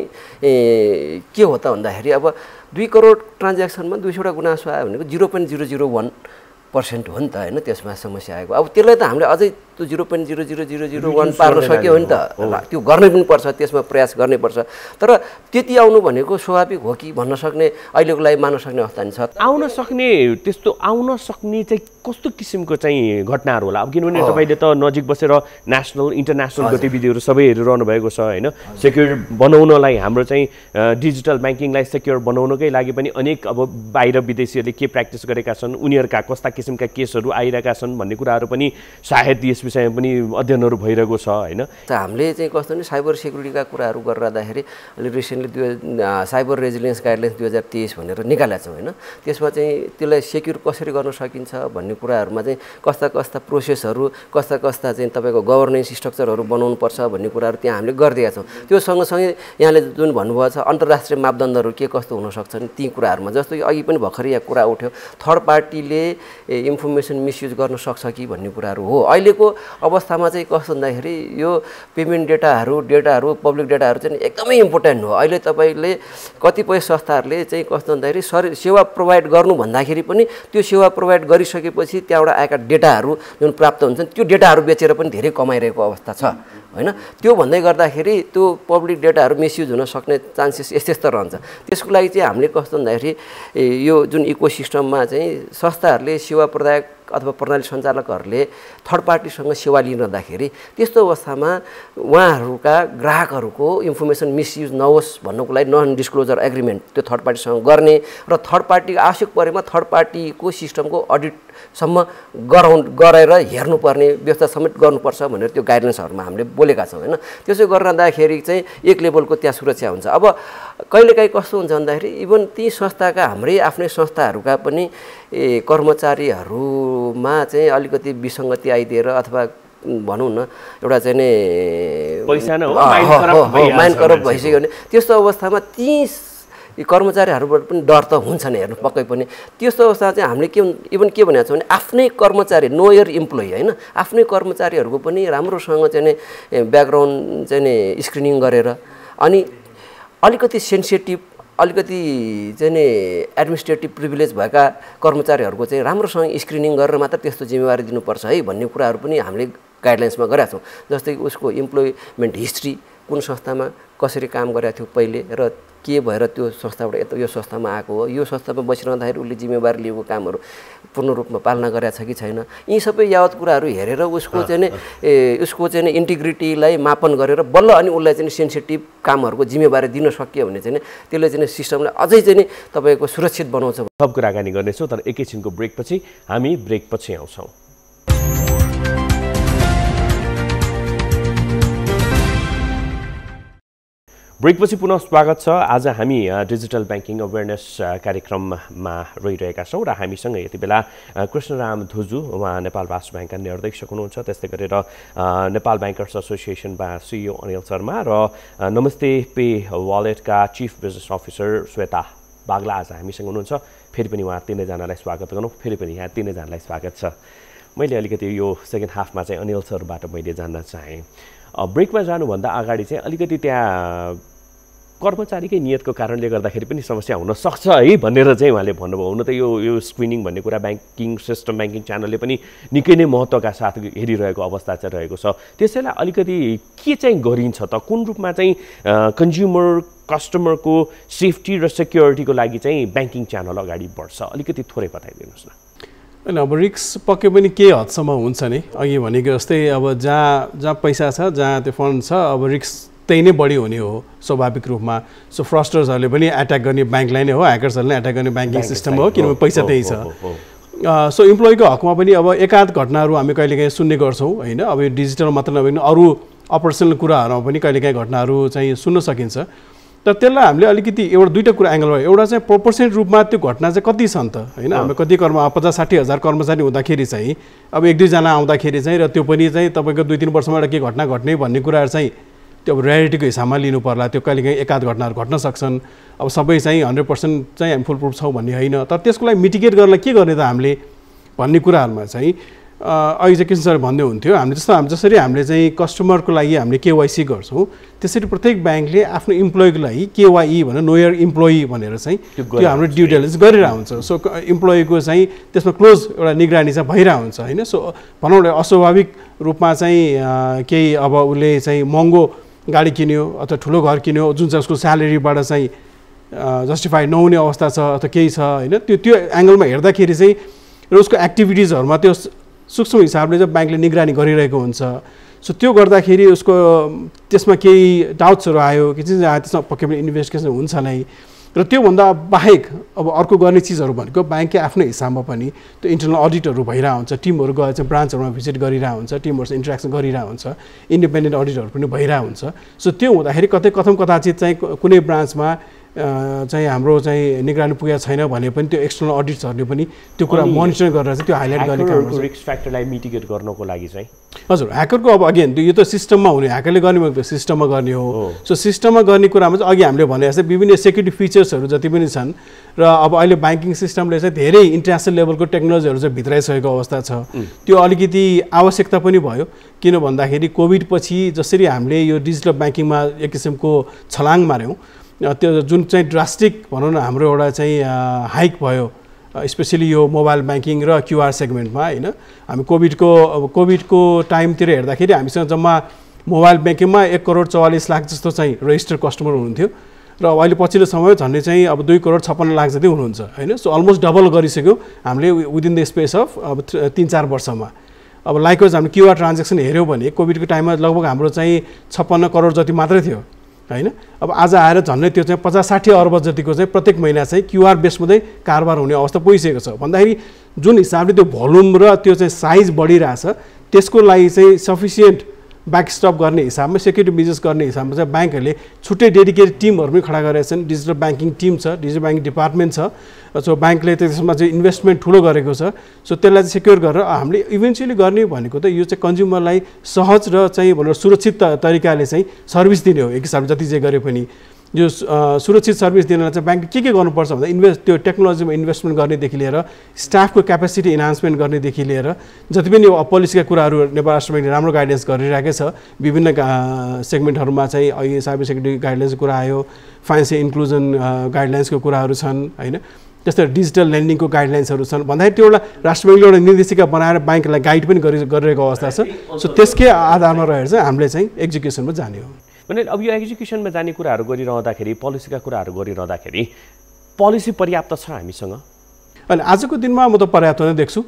के हो त भन्दाखेरि अब 2 करोड ट्रान्ज्याक्सनमा 200 वटा गुनासो आयो भनेको 0.001% हो नि त हैन त्यसमा समस्या आएको अब त्यसलाई त हामीले अझै त्यो 0.00001 पार्न सक्यो हो नि त त्यो गर्नै पनि पर्छ त्यसमा प्रयास गर्नै पर्छ तर त्यति आउनु भनेको स्वाभाविक हो कि भन्न सक्ने अहिलेको लागि मान्न सक्ने अवस्था नि छ आउन सक्ने त्यस्तो आउन सक्ने चाहिँ कस्तो किसिमको चाहिँ घटनाहरु होला अब किनभने तपाईले त नजिक बसेर नेशनल इन्टरनेशनल गतिविधिहरु सबै हेरिरहनु भएको छ हैन सेक्युर बनाउनलाई हाम्रो चाहिँ डिजिटल बैंकिङलाई सेक्युर बनाउनकै लागि पनि अनेक अब बाहिर विदेशीहरुले के प्र्याक्टिस गरेका छन् उनीहरुका कस्ता किसिमका केसहरु आइरहेका छन् भन्ने कुराहरु पनि सायद यस विषयमा पनि अध्ययनहरु भइरहेको छ हैन त हामीले चाहिँ कस्तो नि साइबर सेक्युरिटीका कुराहरु गरिरहँदाखेरि अहिले रिसेन्टली साइबर रेजिलियन्स गाइडलाइन्स 2023 भनेर निकालेका छौं हैन त्यसमा चाहिँ त्यसलाई सेक्युर कसरी गर्न सकिन्छ भन्ने कुराहरुमा चाहिँ कस्ता कस्ता प्रोसेसहरु कस्ता कस्ता चाहिँ तपाईको गभर्नेन्स स्ट्रक्चरहरु बनाउनु पर्छ भन्ने कुराहरु त्यहाँ हामीले गरिरहेका छौं त्यो सँगसँगै यहाँले जुन भन्नुभएको छ अन्तर्राष्ट्रिय मापदण्डहरु के कस्तो हुन सक्छन् ती कुराहरुमा जस्तो कि अघि पनि भर्खरै यहाँ कुरा उठ्यो थर्ड पार्टीले इन्फर्मेसन मिसयुज गर्न सक्छ कि भन्ने कुराहरु हो अहिलेको अवस्थामा चाहिँ कस्तो भन्दाखेरि यो पेमेन्ट डेटाहरु पब्लिक डेटाहरु चाहिँ एकदमै इम्पोर्टेन्ट हो अहिले तपाईले कतिपय संस्थाहरुले चाहिँ कस्तो भन्दाखेरि सेवा प्रोवाइड गर्नु भन्दाखेरि पनि त्यो सेवा प्रोवाइड गरिसकेपछि त्यहाँबाट आएका डेटाहरु जुन प्राप्त हुन्छन् त्यो डेटाहरु बेचेर पनि धेरै कमाइरहेको अवस्था छ हैन त्यो भन्दै गर्दाखेरि त्यो पब्लिक डेटाहरु मिसयुज हुन सक्ने चान्सेस यस्तो रहन्छ त्यसको लागि चाहिँ हामीले कस्तो भन्दाखेरि यो जुन इकोसिस्टममा चाहिँ संस्थाहरुले सेवा प्रदायक अथवा प्रणाली सञ्चालकहरुले थर्ड पार्टीसँग सेवा लिनदाखेरि त्यस्तो अवस्थामा उहाँहरुका ग्राहकहरुको इन्फर्मेसन मिसयुज नहोस् भन्नको लागि नन डिस्क्लोजर एग्रीमेन्ट त्यो थर्ड पार्टीसँग गर्ने र थर्ड पार्टी आवश्यक परेमा थर्ड पार्टीको सिस्टमको अडिटसम्म गराएर हेर्नुपर्ने व्यवस्था समेत गर्नुपर्छ भनेर त्यो गाइडलाइन्सहरुमा हामीले बोलेका छौं हैन त्यसो गरिरहँदाखेरि चाहिँ एक लेभलको त्यहाँ सुरक्षा हुन्छ अब कहिलेकाहीँ कस्तो हुन्छ भन्दाखेरि इभन ती संस्थाका हाम्रै आफ्नै संस्थाहरुका पनि कर्मचारीहरुमा चाहिँ अलिकति विसंगति आइदिएर अथवा भनौं न एउटा चाहिँ नि पैसा न हो माइन्ड करप्ट भइसक्यो भने त्यस्तो अवस्थामा ती यो कर्मचारीहरुबाट पनि डर त हुन्छ नि हेर्नु पक्कै पनि त्यस्तो अवस्था चाहिँ हामीले के इभन के भनेको छ भने आफ्नै कर्मचारी नोयर इम्प्लोइ हैन आफ्नै कर्मचारीहरुको पनि राम्रोसँग चाहिँ नि ब्याकग्राउन्ड चाहिँ नि स्क्रिनिङ गरेर अनि अलिकति सेन्सिटिभ अलिकति चाहिँ नि एडमिनिस्ट्रेटिभ प्रिभिलेज भएका कर्मचारीहरुको चाहिँ राम्रोसँग स्क्रिनिङ गरेर मात्र त्यस्तो जिम्मेवारी दिनुपर्छ है भन्ने कुराहरु पनि हामीले गाइडलाइन्समा गरेका छौं जस्तै उसको इम्प्लोयमेन्ट हिस्ट्री कुन संस्थामा कसरी काम गरेथ्यो पहिले र के भएर त्यो संस्थाबाट यो संस्थामा आएको हो यो संस्थामा बसिरहँदाखेरि उसले जिम्मेवारी लिएको कामहरु पूर्ण रूपमा पालना गरेछ कि छैन यी सबै यावत कुराहरु हेरेर उसको चाहिँ नि इन्टिग्रिटीलाई मापन गरेर बल्ल अनि उसलाई चाहिँ सेन्सिटिभ कामहरुको जिम्मेवारी दिन सकियो भने चाहिँ त्यसले चाहिँ सिस्टमलाई अझै चाहिँ नि तपाईको सुरक्षित बनाउँछ। सब कुराकानी गर्नेछौ तर एकैछिनको ब्रेकपछि हामी ब्रेकपछि आउँछौं। ब्रेकपछि पुनः स्वागत छ। आज हामी डिजिटल बैंकिंग अवेयरनेस कार्यक्रममा रहिरहेका छौं र हामीसँग यति बेला कृष्णराम धुजू उहाँ नेपाल राष्ट्र बैंकका निर्देशक हुनुहुन्छ, त्यस्तै गरेर नेपाल बैंकर्स एसोसिएसनका सीईओ अनिल शर्मा र नमस्ते पे वालेटका chief business officer Shweta Bagla आज हामीसँग हुनुहुन्छ। फेरि पनि उहाँ तीनैजनालाई स्वागत गर्नु। फेरि पनि यहाँ तीनैजनालाई स्वागत छ। मैले अलिकति यो सेकेन्ड हाफमा चाहिँ अनिल सरबाट मैले जान्न चाहे ब्रेकमा जानुभन्दा अगाडि चाहिँ अलिकति त्यहाँ कर्मचारीकै नियतको कारणले गर्दाखेरि पनि समस्या हुन सक्छ है भनेर चाहिँ उहाँले भन्नुभयो। हुन त यो स्क्रिनिङ भन्ने कुरा बैंकिङ सिस्टम बैंकिङ च्यानलले पनि निकै नै महत्त्वका साथ हेरिरहेको अवस्था चाहिँ रहेको छ। त्यसैलाई अलिकति के चाहिँ गरिन्छ त, कुन रूपमा चाहिँ कन्ज्युमर कस्टमरको सेफ्टी र सेक्युरिटीको लागि चाहिँ बैंकिङ च्यानल अगाडि बढ्छ, अलिकति थोरै बताइदिनुहोस् न। अनि अब रिस्क पक्कै पनि केही हदसम्म हुन्छ नि, अघि भनेको जस्तै अब जहाँ पैसा छ जहाँ त्यो फन्ड छ अब रिस्क त्यही नै बढी हुने हो स्वाभाविक रूपमा। सो फ्रस्टर्सहरूले पनि एट्याक गर्ने ब्याङ्कलाई नै हो, ह्याकर्सहरूले एट्याक गर्ने ब्याङ्किङ सिस्टम हो किनभने पैसा त्यही छ। सो इम्प्लोइको हकमा पनि अब एकाध घटनाहरू हामी कहिलेकाहीँ सुन्ने गर्छौँ होइन, अब यो डिजिटल मात्र नभए अरू अपरेसनल कुराहरूमा पनि कहिलेकाहीँ घटनाहरू चाहिँ सुन्न सकिन्छ। तर त्यसलाई हामीले अलिकति एउटा दुईवटा कुरा एङ्गलबाट एउटा चाहिँ प्रोपोर्सनेट रूपमा त्यो घटना चाहिँ कति छन् त हैन, हामी कति 50-60 हजार कर्मचारी हुँदाखेरि चाहिँ अब 1-2 जना आउँदाखेरि चाहिँ र त्यो पनि चाहिँ तपाईको 2-3 वर्षमा एउटा के घटना घट्ने भन्ने कुराहरु चाहिँ त्यो अब रियालिटीको हिसाबमा लिनु पर्ला। त्यो कहिलेकाहीँ एकाध घटनाहरु घट्न सक्छन्, अब सबै चाहिँ 100% चाहिँ हामी फुल प्रुफ छौं भन्ने हैन। तर त्यसको लागि मिटिगेट गर्नलाई के गर्ने त हामीले भन्ने कुराहरुमा चाहिँ अहिले चाहिँ कृष्ण सर भन्दै हुन्थ्यो जसरी हामीले चाहिँ कस्टमरको लागि हामीले केवाइसी गर्छौँ त्यसरी प्रत्येक ब्याङ्कले आफ्नो इम्प्लोइको लागि केवाई भनेर नोयर इम्प्लोइ भनेर चाहिँ त्यो हाम्रो ड्यु डिलिजेन्स गरिरहेको हुन्छ। सो इम्प्लोइको चाहिँ त्यसमा क्लोज एउटा निगरानी चाहिँ भइरहेको हुन्छ होइन। सो भनौँ न अस्वाभाविक रूपमा चाहिँ केही अब उसले चाहिँ महँगो गाडी किन्यो अथवा ठुलो घर किन्यो जुन चाहिँ उसको स्यालेरीबाट चाहिँ जस्टिफाई नहुने अवस्था छ अथवा केही छ होइन, त्यो एङ्गलमा हेर्दाखेरि चाहिँ र उसको एक्टिभिटिजहरूमा त्यो सूक्ष्म हिसाबले जब ब्याङ्कले निगरानी गरिरहेको हुन्छ। सो त्यो गर्दाखेरि उसको त्यसमा केही डाउट्सहरू आयो कि चिज आयो त्यसमा पक्कै पनि इन्भेस्टिगेसन हुन्छ नै। र त्योभन्दा बाहेक अब अर्को गर्ने चिजहरू भनेको ब्याङ्ककै आफ्नै हिसाबमा पनि त्यो इन्टरनल अडिटहरू भइरहेको हुन्छ, टिमहरू गएर चाहिँ ब्रान्चहरूमा भिजिट गरिरहेको हुन्छ, टिमहरूसँग इन्ट्रेक्सन गरिरहेको हुन्छ, इन्डिपेन्डेन्ट अडिटहरू पनि भइरहेको हुन्छ। सो त्यो हुँदाखेरि कथम कदाचित चाहिँ कुनै ब्रान्चमा चाहिँ हाम्रो चाहिँ निगरानी पुगेको छैन भने पनि त्यो एक्सटर्नल अडिट्सहरूले पनि त्यो कुरा मोनिटर गरेर चाहिँ त्यो हाइलाइट गर्ने काम गर्छ। रिस्क फ्याक्टरलाई मिटिगेट गर्नको लागि चाहिँ हजुर ह्याकरको अब अगेन यो त सिस्टममा हुने ह्याकरले गर्ने भनेको सिस्टममा गर्ने हो। सो सिस्टममा गर्ने कुरामा चाहिँ अघि हामीले भने जस्तै विभिन्न सेक्युरिटी फिचर्सहरू जति पनि छन् र अब अहिले ब्याङ्किङ सिस्टमले चाहिँ धेरै इन्टरनेसनल लेभलको टेक्नोलोजीहरू चाहिँ भित्राइसकेको अवस्था छ। त्यो अलिकति आवश्यकता पनि भयो किन भन्दाखेरि कोभिडपछि जसरी हामीले यो डिजिटल ब्याङ्किङमा एक किसिमको छलाङ मार्यौँ त्यो जुन चाहिँ ड्रास्टिक भनौँ न हाम्रो एउटा चाहिँ हाइक भयो स्पेसली यो मोबाइल ब्याङ्किङ र क्युआर सेगमेन्टमा होइन। हामी कोभिडको टाइमतिर हेर्दाखेरि हामीसँग जम्मा मोबाइल ब्याङ्किङमा 1,44,00,000 जस्तो चाहिँ रेजिस्टर्ड कस्टमर हुनुहुन्थ्यो र अहिले पछिल्लो समय झन्डै चाहिँ अब 2,56,00,000 जति हुनुहुन्छ होइन। सो अलमोस्ट डबल गरिसक्यो हामीले विदिन द स्पेस अफ अब 3-4 वर्षमा। अब लाइकवाइज हामीले क्युआर ट्रान्जेक्सन हेऱ्यौँ भने कोभिडको टाइममा लगभग हाम्रो चाहिँ 56 करोड जति मात्रै थियो हैन, अब आज आएर झन्डै त्यो चाहिँ 50-60 अर्ब जतिको चाहिँ प्रत्येक महिना चाहिँ क्युआर बेसमात्रै कारोबार हुने अवस्था पुगिसकेको छ। भन्दाखेरि जुन हिसाबले त्यो भोल्युम र त्यो चाहिँ साइज बढिरहेछ त्यसको लागि चाहिँ सफिसिएन्ट ब्याकस्टप गर्ने हिसाबमा सेक्युरिटी बिजनेस गर्ने हिसाबमा चाहिँ ब्याङ्कहरूले छुट्टै डेडिकेटेड टिमहरू पनि खडा गरेका छन्। डिजिटल ब्याङ्किङ टिम छ, डिजिटल ब्याङ्किङ डिपार्टमेन्ट छ। सो ब्याङ्कले त्यसमा चाहिँ इन्भेस्टमेन्ट ठुलो गरेको छ। सो त्यसलाई चाहिँ सेक्योर गरेर हामीले इभेन्चुअली गर्ने भनेको त यो चाहिँ कन्ज्युमरलाई सहज र चाहिँ भनेर सुरक्षित तरिकाले चाहिँ सर्भिस दिने हो एक हिसाबले जति जे गरे पनि। जो सुरक्षित सर्भिस दिन बैंक के गर्नुपर्छ भन्दा इन्भेस्ट त्यो टेक्नोलोजीमा इन्भेस्टमेन्ट गर्नेदेखि लिएर स्टाफको क्यापेसिटी इन्हान्समेन्ट गर्नेदेखि लिएर जति पनि यो पोलिसीका कुराहरू नेपाल राष्ट्र बैंकले राम्रो गाइडेन्स गरिरहेको छ। विभिन्न सेगमेन्टहरुमा चाहिँ अहिले साइबर सेक्युरिटी गाइडलाइन्सको कुरा आयो, फाइनेन्सियल इन्क्लुजन गाइडलाइन्सको कुराहरू छन् हैन, जस्तै डिजिटल ल्यान्डिङको गाइडलाइन्सहरु छन् भन्दा त्यो एउटा राष्ट्र बैंकले एउटा निर्देशिका बनाएर बैंकलाई गाइड पनि गरिरहेको अवस्था छ। सो त्यसकै आधारमा रहेर चाहिँ हामीले चाहिँ एक्जिक्युसनमा जाने हो। भने अब यो एक्जिक्युसनमा जाने कुराहरू गरिरहँदाखेरि पोलिसीका कुराहरू गरिरहँदाखेरि पोलिसी पर्याप्त छ हामीसँग, अनि आजको दिनमा म त पर्याप्त नै देख्छु।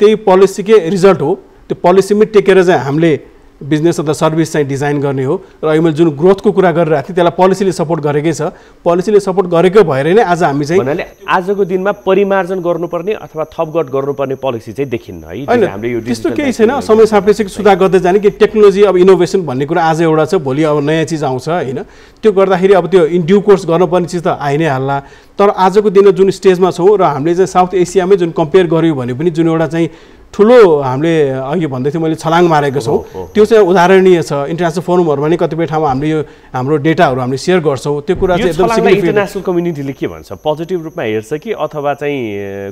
त्यही पोलिसीकै रिजल्ट हो, त्यो पोलिसीमै टेकेर चाहिँ हामीले बिजनेस अथवा सर्भिस चाहिँ डिजाइन गर्ने हो। र अहिले जुन ग्रोथको कुरा गरिरहेको थिएँ त्यसलाई पोलिसीले सपोर्ट गरेकै छ, पोलिसीले सपोर्ट गरेकै भएर नै आज हामी चाहिँ भन्नाले आजको दिनमा परिमार्जन गर्नुपर्ने अथवा थपघट गर्नुपर्ने पोलिसी चाहिँ देखिन्न है। हामीले यो त्यस्तो केही छैन, समय सापेक्षिक सुधार गर्दै जाने कि टेक्नोलोजी अब इनोभेसन भन्ने कुरा आज एउटा छ, भोलि अब नयाँ चिज आउँछ हैन, त्यो गर्दाखेरि अब त्यो इन ड्यू कोर्स गर्नुपर्ने चिज त आइ नै हाल्ला। तर आजको दिनमा जुन स्टेजमा छौँ र हामीले चाहिँ साउथ एसियामै जुन कम्पेयर गऱ्यौँ भने पनि जुन एउटा चाहिँ ठुलो हामीले अघि भन्दै थिएँ मैले छलाङ मारेको छौँ त्यो चाहिँ उदाहरणीय छ। इन्टरनेसनल फोरमहरूमा नि कतिपय ठाउँमा हामीले यो हाम्रो डेटाहरू हामीले सेयर गर्छौँ, त्यो कुरा चाहिँ एकदम सिग्निफिकेन्ट। इन्टरनेसनल कम्युनिटीले के भन्छ, पोजिटिभ रूपमा हेर्छ कि अथवा चाहिँ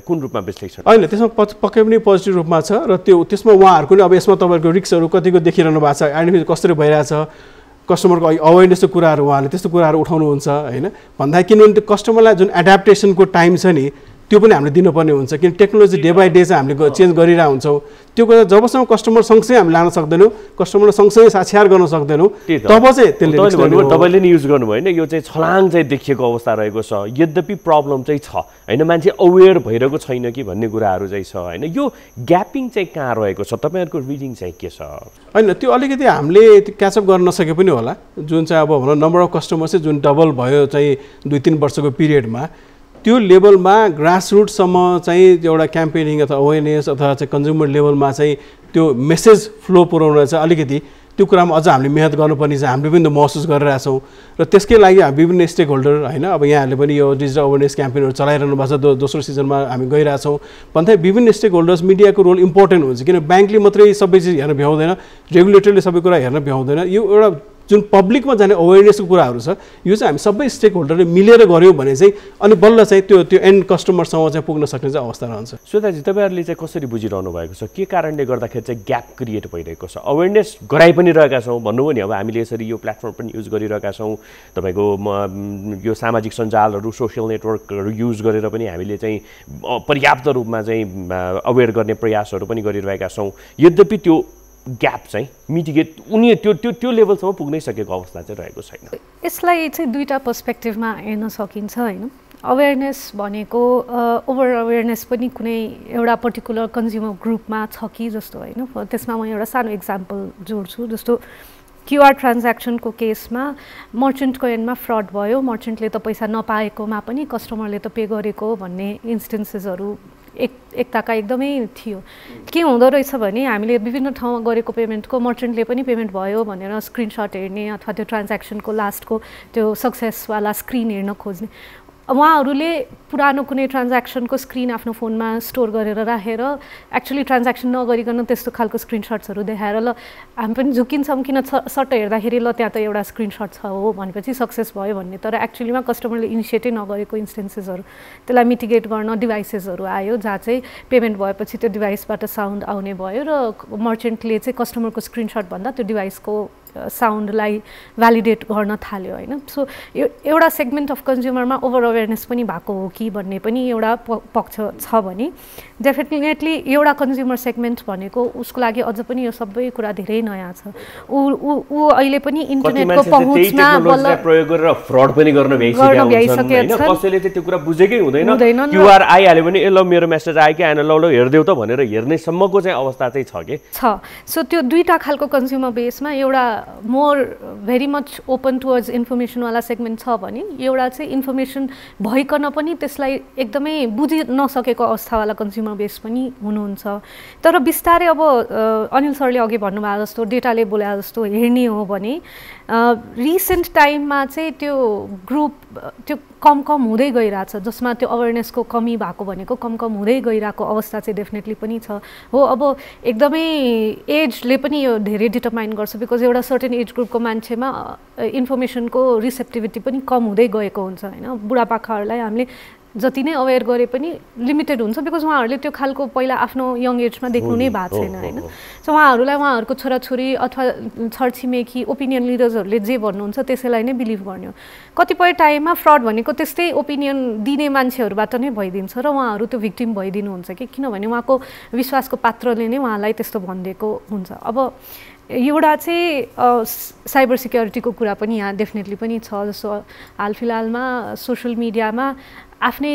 कुन रूपमा विश्लेषण? होइन, त्यसमा पक्कै पनि पोजिटिभ रूपमा छ र त्यसमा उहाँहरूको नि अब यसमा तपाईँहरूको रिस्कहरू कतिको देखिरहनु भएको छ, आइडेन्टिफाई कसरी भइरहेछ, कस्टमरको अवेरनेसको कुराहरू उहाँले त्यस्तो कुराहरू उठाउनुहुन्छ हैन, भन्दा किनभने त्यो कस्टमरलाई जुन एड्याप्टेसनको टाइम छ नि त्यो पनि हामीले दिनुपर्ने हुन्छ। किन टेक्नोलोजी डे बाई डे चाहिँ हामीले चेन्ज गरिरहेको हुन्छौँ, त्यो कुरा जबसम्म कस्टमर सँगसँगै हामी लान सक्दैनौँ, कस्टमरलाई सँगसँगै साक्षात्कार गर्न सक्दैनौँ तब चाहिँ त्यसले तपाईँले नि युज गर्नु होइन, यो चाहिँ छलाङ चाहिँ देखिएको अवस्था रहेको छ। यद्यपि प्रब्लम चाहिँ छ होइन, मान्छे अवेर भइरहेको छैन कि भन्ने कुराहरू चाहिँ छ होइन, यो ग्यापिङ चाहिँ कहाँ रहेको छ, तपाईँहरूको रिडिङ चाहिँ के छ? होइन, त्यो अलिकति हामीले क्याचअप गर्न नसके पनि होला। जुन चाहिँ अब भनौँ नम्बर अफ कस्टमर चाहिँ जुन डबल भयो चाहिँ 2-3 वर्षको पिरियडमा, त्यो लेभलमा ग्रासरुटसम्म चाहिँ एउटा क्याम्पेनिङ अथवा अवेरनेस अथवा चाहिँ कन्ज्युमर लेभलमा चाहिँ त्यो मेसेज फ्लो पुर्याउन चाहिँ अलिकति त्यो कुरामा अझ हामीले मेहनत गर्नुपर्ने चाहिँ हामीले पनि महसुस गरिरहेछौँ। र त्यसकै लागि विभिन्न स्टेक होल्डर होइन, अब यहाँहरूले पनि यो डिजिटल अवेरनेस क्याम्पेनहरू चलाइरहनु भएको छ, दोस्रो सिजनमा हामी गइरहेछौँ। भन्दै विभिन्न स्टेक होल्डर्स मिडियाको रोल इम्पोर्टेन्ट हुन्छ, किन ब्याङ्कले मात्रै सबै चिज हेर्न भ्याउँदैन, रेगुलेटरले सबै कुरा हेर्न भ्याउँदैन। यो एउटा जुन पब्लिकमा जाने अवेरनेसको कुराहरू छ, यो चाहिँ हामी सबै स्टेक होल्डरले मिलेर गऱ्यौँ भने चाहिँ अनि बल्ल चाहिँ त्यो त्यो एन्ड कस्टमरसँग चाहिँ पुग्न सक्ने चाहिँ अवस्था रहन्छ। श्वेताजी, तपाईँहरूले चाहिँ कसरी बुझिरहनु भएको छ, के कारणले गर्दाखेरि चाहिँ ग्याप क्रिएट भइरहेको छ? अवेरनेस गराइ पनि रहेका छौँ भन्नुभयो नि, अब हामीले यसरी यो प्लेटफर्म पनि युज गरिरहेका छौँ, तपाईँको यो सामाजिक सञ्जालहरू सोसियल नेटवर्कहरू युज गरेर पनि हामीले चाहिँ पर्याप्त रूपमा चाहिँ अवेर गर्ने प्रयासहरू पनि गरिरहेका छौँ। यद्यपि त्यो ग्याप चाहिँ मिटिगेट उनी त्यो त्यो त्यो लेभलसम्म पुग्नै सकेको अवस्था चाहिँ रहेको छैन। यसलाई चाहिँ दुईवटा पर्सपेक्टिभमा हेर्न सकिन्छ होइन। अवेरनेस भनेको ओभर अवेरनेस पनि कुनै एउटा पर्टिकुलर कन्ज्युमर ग्रुपमा छ कि जस्तो होइन। त्यसमा म एउटा सानो इक्जाम्पल जोड्छु, जस्तो क्युआर ट्रान्ज्याक्सनको केसमा मर्चेन्टको एन्डमा फ्रड भयो, मर्चेन्टले त पैसा नपाएकोमा पनि कस्टमरले त पे गरेको भन्ने इन्स्टेन्सेसहरू एकताका एकदमै थियो। के हुँदो रहेछ भने हामीले विभिन्न ठाउँमा गरेको पेमेन्टको मर्चेन्टले पनि पेमेन्ट भयो भनेर स्क्रिनसट हेर्ने अथवा त्यो ट्रान्ज्याक्सनको लास्टको त्यो सक्सेसवाला स्क्रिन हेर्न खोज्ने, उहाँहरूले पुरानो कुनै ट्रान्ज्याक्सनको स्क्रिन आफ्नो फोनमा स्टोर गरेर राखेर एक्चुअली ट्रान्ज्याक्सन नगरिकन त्यस्तो खालको स्क्रिनसट्सहरू देखाएर ल हामी पनि झुकिन्छौँ किन सट्ट हेर्दाखेरि ल त्यहाँ त एउटा स्क्रिनसट छ हो भनेपछि सक्सेस भयो भन्ने, तर एक्चुअलीमा कस्टमरले इनिसिएटै नगरेको इन्स्टेन्सेसहरू। त्यसलाई मिटिगेट गर्न डिभाइसेसहरू आयो जहाँ चाहिँ पेमेन्ट भएपछि त्यो डिभाइसबाट साउन्ड आउने भयो र मर्चेन्टले चाहिँ कस्टमरको स्क्रिनसटभन्दा त्यो डिभाइसको साउन्डलाई भ्यालिडेट गर्न थाल्यो होइन। सो यो एउटा सेगमेन्ट अफ कन्ज्युमरमा ओभर अवेरनेस पनि भएको हो कि भन्ने पनि एउटा पक्ष छ भने डेफिनेटली एउटा कन्ज्युमर सेगमेन्ट भनेको उसको लागि अझ पनि यो सबै कुरा धेरै नयाँ छ। ऊ अहिले पनि इन्टरनेटको पहुँचमा बल्ल प्रयोग गरेर फ्रड पनि गर्न भ्याइसकेको छ। कसैले चाहिँ त्यो कुरा बुझेकै हुँदैन, क्युआर आइहाल्यो भने ए ल मेरो मेसेज आयो कि आएन ल हेरिदेऊ त भनेर हेर्ने सम्मको चाहिँ अवस्था चाहिँ छ के छ। सो त्यो दुईवटा खालको कन्ज्युमर बेसमा एउटा more very much open towards इन्फर्मेसनवाला सेगमेन्ट छ भने एउटा चाहिँ इन्फर्मेसन भइकन पनि त्यसलाई एकदमै बुझि नसकेको अवस्थावाला कन्ज्युमर बेस पनि हुनुहुन्छ। तर बिस्तारै अब अनिल सरले अघि भन्नुभयो जस्तो डेटाले बोलाए जस्तो हेर्ने हो भने रिसेन्ट टाइममा चाहिँ त्यो ग्रुप त्यो कम हुँदै गइरहेछ, जसमा त्यो अवेरनेसको कमी भएको भनेको कम हुँदै गइरहेको अवस्था चाहिँ डेफिनेटली पनि छ हो। अब एकदमै एजले पनि यो धेरै डिटरमाइन गर्छ, बिकज एउटा सर्टेन एज ग्रुप को मान्छेमा इन्फर्मेशन को रिसेप्टिभिटी पनि कम हुँदै गएको हुन्छ हैन बुढापाकाहरुलाई हामीले जति नै अवेयर गरे पनि लिमिटेड हुन्छ बिकज उहाँहरुले त्यो खालको पहिला आफ्नो यङ एजमा देख्नु नै भएको छैन हैन सो उहाँहरुलाई उहाँहरुको छोराछोरी अथवा छरछिमेकी ओपिनियन लिडर्सहरुले जे भन्नुहुन्छ त्यसैलाई नै बिलिभ गर्ने हो कतिपय टाइममा फ्रड भनेको त्यस्तै ओपिनियन दिने मान्छेहरुबाट नै भइदिन्छ र उहाँहरु त्यो भिक्टिम भइदिनु हुन्छ के किनभने उहाँको विश्वासको पात्रले नै उहाँलाई त्यस्तो भन्देको हुन्छ अब एउटा चाहिँ साइबर सिक्युरिटीको कुरा पनि यहाँ डेफिनेटली पनि छ जस्तो हालफिलहालमा सोशल मिडियामा आफ्नै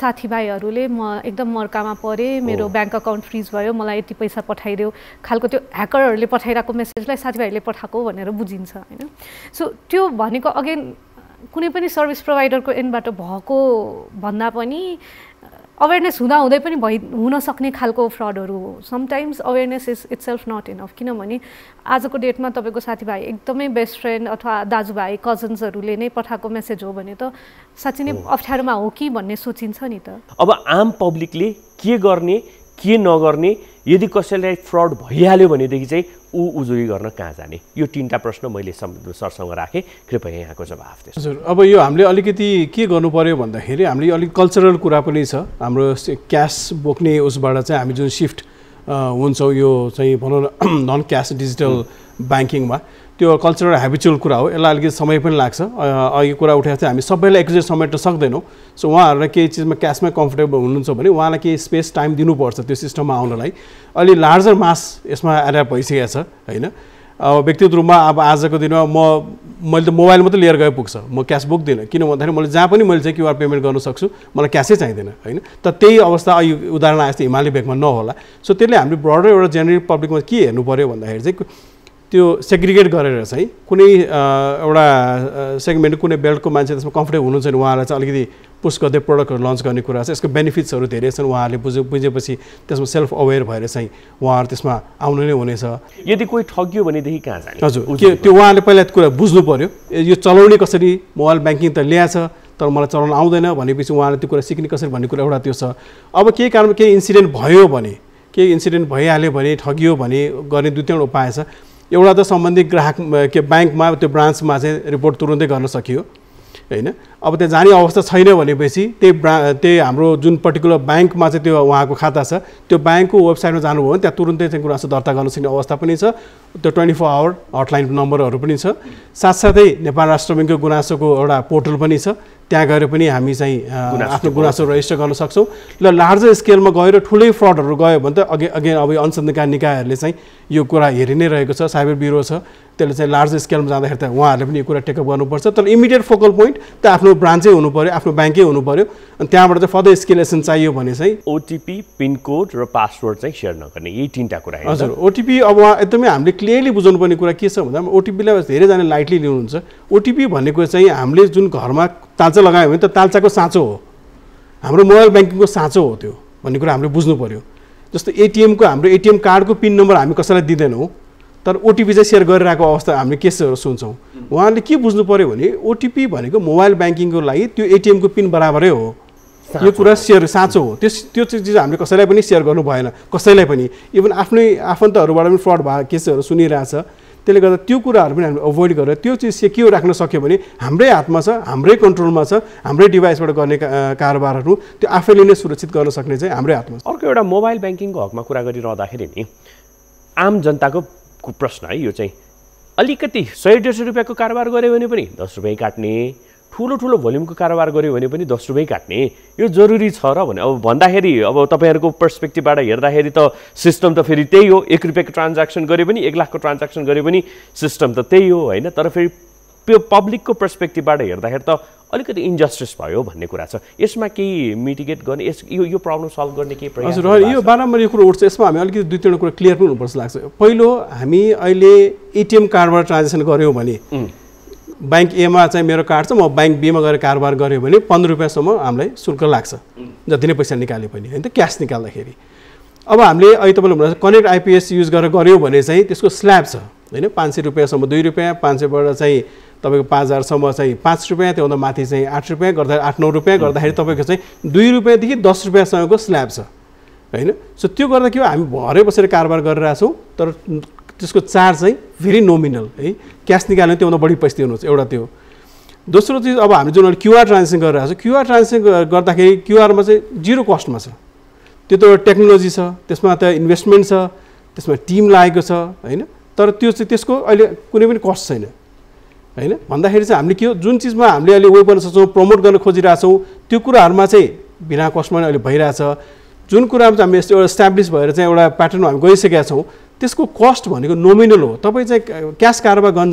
साथीभाइहरुले म एकदम मर्कामा परे मेरो बैंक अकाउन्ट फ्रीज भयो मलाई यति पैसा पठाइदेऊ खालको त्यो ह्याकरहरुले पठाइराको मेसेजलाई साथीभाइले पठाएको भनेर बुझिन्छ हैन सो त्यो भनेको अगेन कुनै पनि सर्भिस प्रोवाइडरको एन्डबाट भएको भन्दा पनि अवेयरनेस हुँदा हुँदै पनि हुन सक्ने खालको फ्रडहरु हो sometimes awareness is itself not enough किनभने आजको डेटमा तपाईको साथीभाइ एकदमै बेस्ट फ्रेन्ड अथवा दाजुभाइ कजन्सहरुले नै पठाएको मेसेज हो भने त साच्चै नै अप्ठ्यारोमा हो कि भन्ने सोचिन्छ नि त अब आम पब्लिकले के गर्ने के नगर्ने यदि कसैलाई फ्रड भइहाल्यो भने देखि चाहिँ उजुरी गर्न कहाँ जाने यो तीनटा प्रश्न मैले सरसँग राखेँ कृपया यहाँको जवाफ दिनुहोस् हजुर अब यो हामीले अलिकति के गर्नु पर्यो भन्दाखेरि हामीले अलिक कल्चरल कुरा पनि छ हाम्रो क्यास बोक्ने उसबाट चाहिँ हामी जुन सिफ्ट हुन्छौँ यो चाहिँ भनौँ न नन क्यास डिजिटल ब्याङ्किङमा त्यो कल्चरल हेबिचुअल कुरा हो यसलाई अलिकति समय पनि लाग्छ अघि कुरा उठाएपछि हामी सबैलाई एकचोटि समेट्न सक्दैनौँ सो उहाँहरूलाई केही चिजमा क्यासमै कम्फर्टेबल हुनुहुन्छ भने उहाँलाई केही स्पेस टाइम दिनुपर्छ त्यो सिस्टममा आउनलाई अलि लार्जर मास यसमा एड्याप्ट भइसकेको छ हैन अब व्यक्तिगत रूपमा अब आजको दिनमा मैले त मोबाइल मात्रै लिएर गए पुग्छ म क्यास बोक्दिनँ किन भन्दाखेरि मैले जहाँ पनि मैले चाहिँ क्युआर पेमेन्ट गर्न सक्छु मलाई क्यासै चाहिँदैन हैन त त्यही अवस्था अघि उदाहरण आए जस्तै हिमालय ब्याङ्कमा नहोला सो त्यसले हामीले ब्रडर एउटा जेनरल पब्लिकमा के हेर्नु पर्यो भन्दाखेरि चाहिँ त्यो सेग्रिगेट गरेर चाहिँ कुनै एउटा सेगमेन्ट कुनै बेल्टको मान्छे त्यसमा कम्फर्टेबल हुनुहुन्छ नि उहाँलाई चाहिँ अलिकति पुस गर्दै प्रोडक्टहरू लन्च गर्ने कुरा छ यसको बेनिफिट्सहरू धेरै छन् उहाँहरूले बुझेपछि त्यसमा सेल्फ अवेर भएर चाहिँ उहाँहरू त्यसमा आउनु नै हुनेछ यदि कोही ठग्यो भनेदेखि कहाँ जाने हजुर त्यो उहाँले पहिला कुरा बुझ्नु पर्यो यो चलाउने कसरी मोबाइल ब्याङ्किङ त ल्याएछ तर मलाई चलाउन आउँदैन भनेपछि उहाँले त्यो कुरा सिक्ने कसरी भन्ने कुरा एउटा त्यो छ अब केही कारणमा केही इन्सिडेन्ट भयो भने केही इन्सिडेन्ट भइहाल्यो भने ठगियो भने गर्ने दुई तिनवटा उपाय छ एउटा त सम्बन्धित ग्राहक के ब्याङ्कमा त्यो ब्रान्चमा चाहिँ रिपोर्ट तुरुन्तै गर्न सकियो हैन अब त्यहाँ जाने अवस्था छैन भनेपछि त्यही हाम्रो जुन पर्टिकुलर ब्याङ्कमा चाहिँ त्यो उहाँको खाता छ त्यो ब्याङ्कको वेबसाइटमा जानुभयो भने त्यहाँ तुरुन्तै चाहिँ गुनासो दर्ता गर्न सक्ने अवस्था पनि छ त्यो 24 आवर हटलाइन नम्बरहरू पनि छ साथसाथै नेपाल राष्ट्र ब्याङ्कको गुनासोको एउटा पोर्टल पनि छ त्यहाँ गएर पनि हामी चाहिँ आफ्नो गुनासो रेजिस्टर गर्न सक्छौँ र लार्जर स्केलमा गएर ठुलै फ्रडहरू गयो भने त अगेन अब अनुसन्धान निकायहरूले चाहिँ यो कुरा हेरि नै रहेको छ साइबर ब्युरो छ त्यसले चाहिँ लार्जर स्केलमा जाँदाखेरि त उहाँहरूले पनि यो कुरा टेकअप गर्नुपर्छ तर इमिडिएट फोकल पोइन्ट त आफ्नो ब्रान्चै हुनुपर्यो आफ्नो ब्याङ्कै हुनुपर्यो अनि त्यहाँबाट चाहिँ फर्दर स्केलेसन चाहियो भने चाहिँ ओटिपी पिनकोड र पासवर्ड चाहिँ सेयर नगर्ने यही तिनवटा कुरा हजुर ओटिपी अब एकदमै हामीले क्लियरली बुझाउनुपर्ने कुरा के छ भन्दा ओटिपीलाई धेरैजना लाइटली लिनुहुन्छ ओटिपी भनेको चाहिँ हामीले जुन घरमा तालचा लगायो भने त तालचाको साँचो हो हाम्रो मोबाइल ब्याङ्किङको साँचो हो त्यो भन्ने कुरा हामीले बुझ्नु पर्यो जस्तो एटिएमको हाम्रो एटिएम कार्डको पिन नम्बर हामी कसैलाई दिँदैनौँ तर ओटिपी चाहिँ सेयर गरिरहेको अवस्था हामीले केसहरू सुन्छौँ उहाँले के बुझ्नु पर्यो भने ओटिपी भनेको मोबाइल ब्याङ्किङको लागि त्यो एटिएमको पिन बराबरै हो यो कुरा सेयर साँचो हो त्यो चिज हामीले कसैलाई पनि सेयर गर्नु भएन कसैलाई पनि इभन आफ्नै आफन्तहरूबाट पनि फ्रड भएको केसहरू सुनिरहेछ त्यसले गर्दा त्यो कुराहरू पनि हामीले अभोइड गरेर त्यो चिज सेक्योर राख्न सक्यो भने हाम्रै हातमा छ हाम्रै कन्ट्रोलमा छ हाम्रै डिभाइसबाट गर्ने कारोबारहरू त्यो आफैले नै सुरक्षित गर्न सक्ने चाहिँ हाम्रै हातमा छ अर्को एउटा मोबाइल ब्याङ्किङको हकमा कुरा गरिरहँदाखेरि नि आम जनताको प्रश्न है यो चाहिँ अलिकति 100-150 रुपियाँको कारोबार गऱ्यो भने पनि 10 रुपियाँ काट्ने ठुलो भोल्युमको कारोबार गऱ्यो भने पनि 10 रुपियाँ काट्ने यो जरुरी छ र भने अब भन्दाखेरि अब तपाईहरुको पर्सपेक्टिभबाट हेर्दाखेरि त सिस्टम त फेरि त्यही हो 1 रुपियाँको ट्रान्ज्याक्सन गरे पनि 1 लाखको ट्रान्ज्याक्सन गरे पनि सिस्टम त त्यही हो हैन तर फेरि त्यो पब्लिकको पर्सपेक्टिभबाट हेर्दाखेरि त अलिकति इन्जस्टिस भयो भन्ने कुरा छ यसमा केही मिटिगेट गर्ने यो प्रब्लम सल्भ गर्ने केही प्रयास हजुर यो बारम्बार यो कुरा उठ्छ यसमा हामी अलिकति दुई तिनवटा कुरा क्लियर पनि हुनुपर्छ लाग्छ पहिलो हामी अहिले एटिएम कार्डबाट ट्रान्जेक्सन गऱ्यौँ भने बैंक एमा चाहिँ मेरो कार्ड छ म बैंक बीमा गएर कारोबार गऱ्यो भने 15 रुपियाँसम्म हामीलाई शुल्क लाग्छ जति नै पैसा निकाल्यो पनि हैन त क्यास निकाल्दाखेरि अब हामीले अहिले तपाईँले भन्नुहुन्छ कनेक्ट आइपिएस युज गरेर गऱ्यौँ भने चाहिँ त्यसको स्ल्याब छ हैन 500 रुपियाँसम्म 2 रुपियाँ 500बाट चाहिँ तपाईको 5000सम्म चाहिँ 5 रुपियाँ त्योभन्दा माथि चाहिँ 8 रुपियाँ गर्दा 8-9 रुपियाँ गर्दाखेरि तपाईँको चाहिँ 2 रुपियाँदेखि 10 रुपियाँसम्मको स्ल्याब छ हैन सो त्यो गर्दा के हो हामी भरे बसेर कारोबार गरिरहेछौँ तर त्यसको चार्ज चाहिँ very nominal. Cash निकाल्ने त्यो भन्दा बढी पैसा दिनुहुन्छ एउटा त्यो. दोस्रो चीज अब हामी जुन क्यूआर ट्रान्जेक्सन गरिरहेको छ, क्यूआर ट्रान्जेक्सन गर्दाखेरि क्यूआर मा चाहिँ जीरो कस्टमा छ. त्यो त टेक्नोलोजी छ, त्यसमा त इन्भेस्टमेन्ट छ, त्यसमा टिम लागेको छ हैन, तर त्यो चाहिँ त्यसको अहिले कुनै पनि कस्ट छैन हैन. भन्दाखेरि चाहिँ हामीले के हो, जुन चीजमा हामीले अहिले वेपन सक्छौं प्रमोट गर्न खोजिरा छौं त्यो कुराहरुमा चाहिँ बिना कस्टमा अहिले भइराछ. जुन कुरामा चाहिँ हामी एउटा एस्टाब्लिश भएर चाहिँ एउटा प्याटर्न हामी गइसकेका छौं, त्यसको कस्ट भनेको नोमिनल हो. तपाई चाहिँ क्याश कारोबार गर्न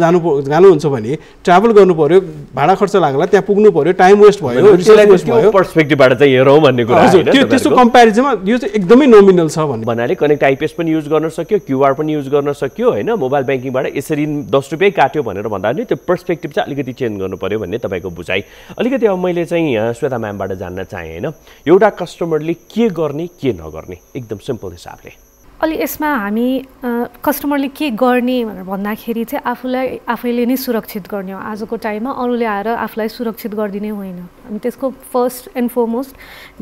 जानुहुन्छ भने ट्राभल गर्नु पर्यो, भाडा खर्च लाग्ला, त्यहाँ पुग्नु पर्यो, टाइम वेस्ट भयो. त्यो पर्सपेक्टिभबाट चाहिँ हेरौं भन्ने कुरा हैन, त्यो त्यसको कम्प्यारिजनमा यो चाहिँ एकदमै नोमिनल छ भन्ने भन्नाले कनेक्ट आईपीएस पनि युज गर्न सक्यो, क्यूआर पनि युज गर्न सक्यो हैन. मोबाइल बैंकिङबाट यसरी 10 रुपैयाँ काट्यो भनेर भन्दा नि त्यो पर्सपेक्टिभ चाहिँ अलिकति चेन्ज गर्नु पर्यो भन्ने तपाईको बुझाइ. अलिकति अब मैले चाहिँ श्वेता म्यामबाट जान्न चाहे हैन, एउटा कस्टमरले के गर्ने के नगर्ने एकदम सिम्पल हिसाबले. अलि यसमा हामी कस्टमरले के गर्ने भनेर भन्दाखेरि चाहिँ आफूलाई आफैले नै सुरक्षित गर्ने हो. आजको टाइममा अरूले आएर आफूलाई सुरक्षित गरिदिने होइन. अनि त्यसको फर्स्ट एन्ड फोरमोस्ट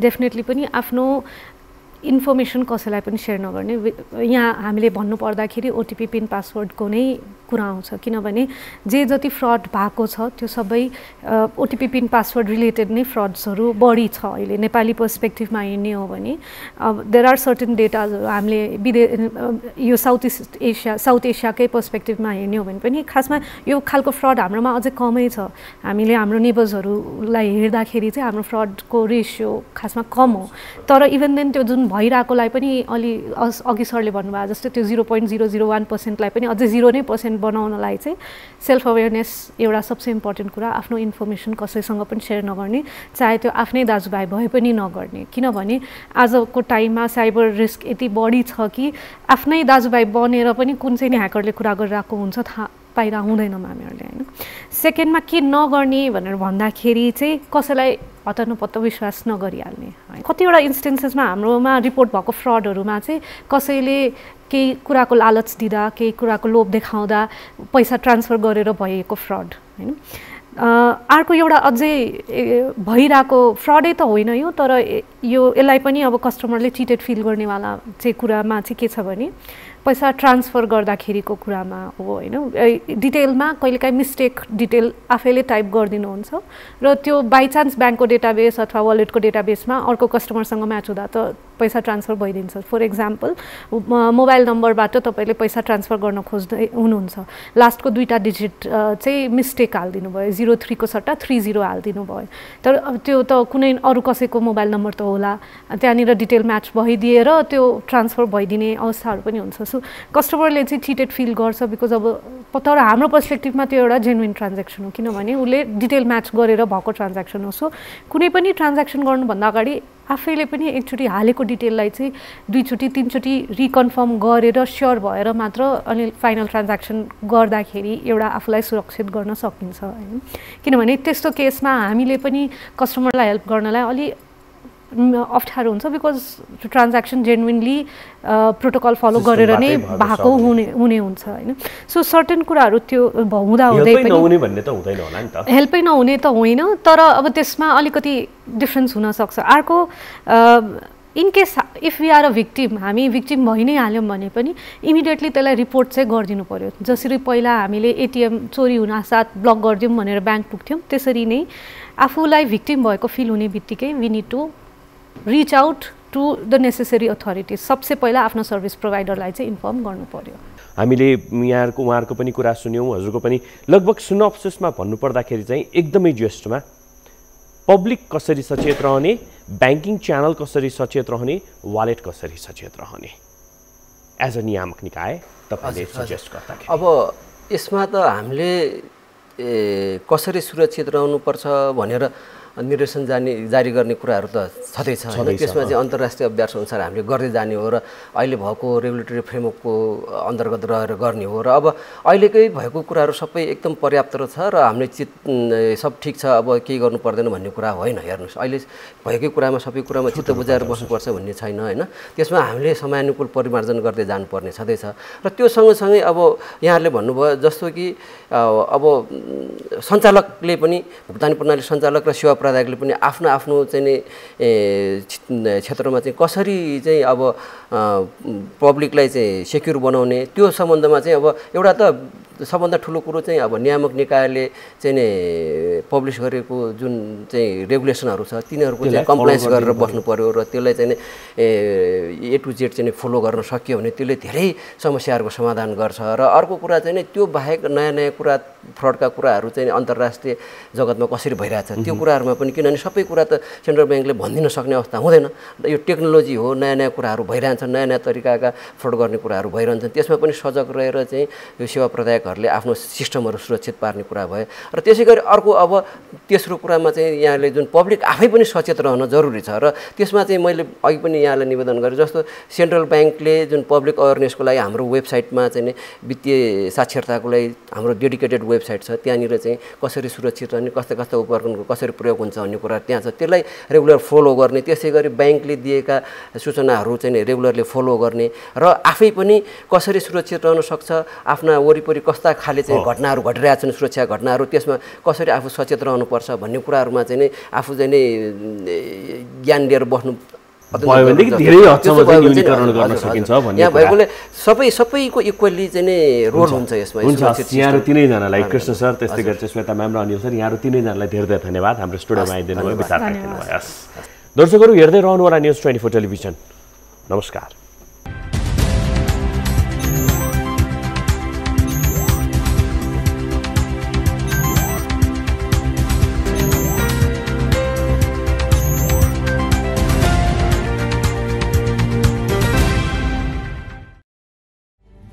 डेफिनेटली पनि आफ्नो इन्फर्मेसन कसैलाई पनि सेयर नगर्ने. यहाँ हामीले भन्नुपर्दाखेरि ओटिपी पिन पासवर्डको नै कुरा आउँछ, किनभने जे जति फ्रड भएको छ त्यो सबै ओटिपी पिन पासवर्ड रिलेटेड नै फ्रड्सहरू बढी छ अहिले. नेपाली पर्सपेक्टिभमा हेर्ने हो भने अब देयर आर सर्टेन डेटाजहरू हामीले यो साउथ इस्ट एसिया साउथ एसियाकै पर्सपेक्टिभमा हेर्ने हो भने पनि खासमा यो खालको फ्रड हाम्रोमा अझै कमै छ. हामीले हाम्रो नेबर्सहरूलाई हेर्दाखेरि चाहिँ हाम्रो फ्रडको रेसियो खासमा कम हो, तर इभन देन त्यो जुन भइरहेकोलाई पनि अलि अघि सरले भन्नुभयो जस्तै त्यो 0.001% पनि अझै 0% बनाउनलाई चाहिँ सेल्फ अवेरनेस एउटा सबसे इम्पोर्टेन्ट कुरा. आफ्नो इन्फर्मेसन कसैसँग पनि सेयर नगर्ने, चाहे त्यो आफ्नै दाजुभाइ भए पनि नगर्ने, किनभने आजको टाइममा साइबर रिस्क यति बढी छ कि आफ्नै दाजुभाइ बनेर पनि कुन चाहिँ ह्याकरले कुरा गरिरहेको हुन्छ थाहा पाइरा हुँदैन हामीहरूले हैन. सेकेन्डमा के नगर्ने भनेर भन्दाखेरि चाहिँ कसैलाई हतपत विश्वास नगरिहाल्ने. कतिवटा इन्स्टेन्सेसमा हाम्रोमा रिपोर्ट भएको फ्रडहरूमा चाहिँ कसैले केही कुराको लालच दिँदा, केही कुराको लोभ देखाउँदा पैसा ट्रान्सफर गरेर भएको फ्रड हैन. अर्को एउटा अझै भइरहेको फ्रडै त होइन यो, तर यो यसलाई पनि अब कस्टमरले चिटेड फिल गर्नेवाला चाहिँ कुरामा चाहिँ के छ भने पैसा ट्रान्सफर गर्दाखेरिको कुरामा हो हैन. डिटेलमा कहिलेकाहीँ मिस्टेक डिटेल आफैले टाइप गरिदिनुहुन्छ र त्यो बाइचान्स ब्याङ्कको डेटाबेस अथवा वालेटको डेटाबेसमा अर्को कस्टमरसँग म्याच हुँदा त पैसा ट्रान्सफर भइदिन्छ. फर एक्जाम्पल मोबाइल नम्बरबाट तपाईले पैसा ट्रान्सफर गर्न खोज्दै हुनुहुन्छ, लास्टको दुईटा डिजिट चाहिँ मिस्टेक हालिदिनु भयो, 03 को सट्टा 30 हालिदिनु भयो, तर त्यो त कुनै अरू कसैको मोबाइल नम्बर त होला, त्यहाँनिर डिटेल म्याच भइदिएर त्यो ट्रान्सफर भइदिने अवस्थाहरू पनि हुन्छ. सो कस्टमरले चाहिँ चिटेड फिल गर्छ बिकज अब तर हाम्रो पर्सपेक्टिभमा त्यो एउटा जेन्युइन ट्रान्ज्याक्सन हो, किनभने उसले डिटेल म्याच गरेर भएको ट्रान्ज्याक्सन हो. सो कुनै पनि ट्रान्ज्याक्सन गर्नुभन्दा अगाडि आफैले पनि एकचोटि हालेको डिटेललाई चाहिँ दुईचोटि तीनचोटि रिकन्फर्म गरेर स्योर भएर मात्र अनि फाइनल ट्रान्ज्याक्सन गर्दाखेरि एउटा आफूलाई सुरक्षित गर्न सकिन्छ हैन. किनभने त्यस्तो केसमा हामीले पनि कस्टमरलाई हेल्प गर्नलाई अलि अप्ठ्यारो हुन्छ बिकज त्यो ट्रान्ज्याक्सन जेन्युइनली प्रोटोकल फलो गरेर नै भएको हुने हुन्छ हैन. सो सर्टेन कुराहरू त्यो हुँदा हुँदै पनि हेल्पै नहुने त होइन, तर अब त्यसमा अलिकति डिफ्रेन्स हुनसक्छ. अर्को in case if we are a victim, हामी भिक्टिम भइ नै हाल्यौँ भने पनि इमिडिएटली त्यसलाई रिपोर्ट चाहिँ गरिदिनु पर्यो. जसरी पहिला हामीले एटिएम चोरी हुनासाथ ब्लक गरिदियौँ भनेर ब्याङ्क पुग्थ्यौँ, त्यसरी नै आफूलाई भिक्टिम भएको फिल हुने बित्तिकै we need to reach out to the necessary authorities. सबसे पहिला आफ्नो सर्भिस प्रोभाइडरलाई चाहिँ इन्फर्म गर्नु पर्यो. हामीले यहाँको उहाँहरूको पनि कुरा सुन्यौँ, हजुरको पनि. लगभग सिनोप्सिसमा भन्नुपर्दाखेरि चाहिँ एकदमै ज्येष्ठमा पब्लिक कसरी सचेत रहने, बैंकिंग चैनल कसरी सचेत रहने, वालेट कसरी सचेत रहने, एज अ नियामक निकाय तपाईले सजेस्ट गर्दा अब यसमा त हामीले कसरी सुरक्षित रहनुपर्छ भनेर निर्देशन जारी गर्ने कुराहरू त छँदैछ. त्यसमा चाहिँ अन्तर्राष्ट्रिय अभ्यास अनुसार हामीले गर्दै जाने हो र अहिले भएको रेगुलेटरी फ्रेमवर्कको अन्तर्गत रहेर गर्ने हो. र अब अहिलेकै भएको कुराहरू सबै एकदम पर्याप्त छ र हामीले सब ठिक छ, अब केही गर्नु पर्दैन भन्ने कुरा होइन. हेर्नुहोस्, अहिले भएकै कुरामा सबै कुरामा चित्त बुझाएर बस्नुपर्छ भन्ने छैन होइन. त्यसमा हामीले समयानुकूल परिमार्जन गर्दै जानुपर्ने छँदैछ. र त्यो सँगसँगै अब यहाँहरूले भन्नुभयो जस्तो कि अब सञ्चालकले पनि भुक्तानी प्रणाली सञ्चालक र सेवा प्रदायकले पनि आफ्नो आफ्नो चाहिँ नि क्षेत्रमा चाहिँ कसरी चाहिँ अब पब्लिकलाई चाहिँ सेक्युर बनाउने त्यो सम्बन्धमा चाहिँ अब एउटा त सबभन्दा ठूलो कुरा चाहिँ अब नियामक निकायले चाहिँ नि पब्लिश गरेको जुन चाहिँ रेगुलेसनहरु छ तिनीहरुको चाहिँ कम्प्लायन्स गरेर बस्नु पर्यो र त्यसलाई चाहिँ नि ए टु जेड चाहिँ फलो गर्न सकियो भने त्यसले धेरै समस्याहरुको समाधान गर्छ र अर्को कुरा चाहिँ नि त्यो बाहेक नयाँ नयाँ कुरा फ्रडका कुराहरु चाहिँ अन्तर्राष्ट्रिय जगतमा कसरी भइराछ त्यो कुराहरुमा पनि किनभने सबै कुरा त सेन्ट्रल ब्याङ्कले भन्दिन सक्ने अवस्था हुँदैन यो टेक्नोलोजी हो नयाँ नयाँ कुराहरु भइराछ नयाँ नयाँ तरिकाका फ्रड गर्ने कुराहरु भइरहन्छन् त्यसमा पनि सजग रहेर चाहिँ यो सेवा प्रदायक ले आफ्नो सिस्टमहरु सुरक्षित पार्ने कुरा भयो र त्यसैगरी अर्को अब तेस्रो कुरामा चाहिँ यहाँले जुन पब्लिक आफै पनि सचेत रहन जरुरी छ र त्यसमा चाहिँ मैले अघि पनि यहाँलाई निवेदन गरे जस्तो सेन्ट्रल बैंकले जुन पब्लिक अवेयरनेसको लागि हाम्रो वेबसाइटमा चाहिँ वित्तीय साक्षरताको लागि हाम्रो डेडिकेटेड वेबसाइट छ त्यहाँनिर चाहिँ कसरी सुरक्षित रहने कस्ता कस्ता उपकरणको कसरी प्रयोग हुन्छ भन्ने कुरा त्यहाँ छ त्यसलाई रेगुलर फलो गर्ने त्यसैगरी बैंकले दिएका सूचनाहरु चाहिँ रेगुलरली फलो गर्ने र आफै पनि कसरी सुरक्षित रहन सक्छ आफ्ना वरिपरि कस्ता खाले चाहिँ घटनाहरु घटिरहेका छन् सुरक्षा घटनाहरु त्यसमा कसरी आफू सचेत रहनु पर्छ भन्ने कुराहरुमा चाहिँ नि आफू चाहिँ नि ज्ञान लिएर बस्नु भयो भने धेरै हदसम्म चाहिँ न्यूनीकरण गर्न सकिन्छ भन्ने यहाँ भएकोले सबैको इक्वली चाहिँ नि रोल हुन्छ यसमा हुन्छ यहाँहरु तीनै जनालाई कृष्ण सर त्यस्तै गरी श्वेता म्याम र अनिल सर यहाँहरु तीनै जनालाई धेरै धन्यवाद हाम्रो स्टुडियोमा आइदिनु भयो विचार राख्नु भयो हस् दर्शकहरु हेर्दै रहनु होला न्यूज 24 टेलिभिजन नमस्कार।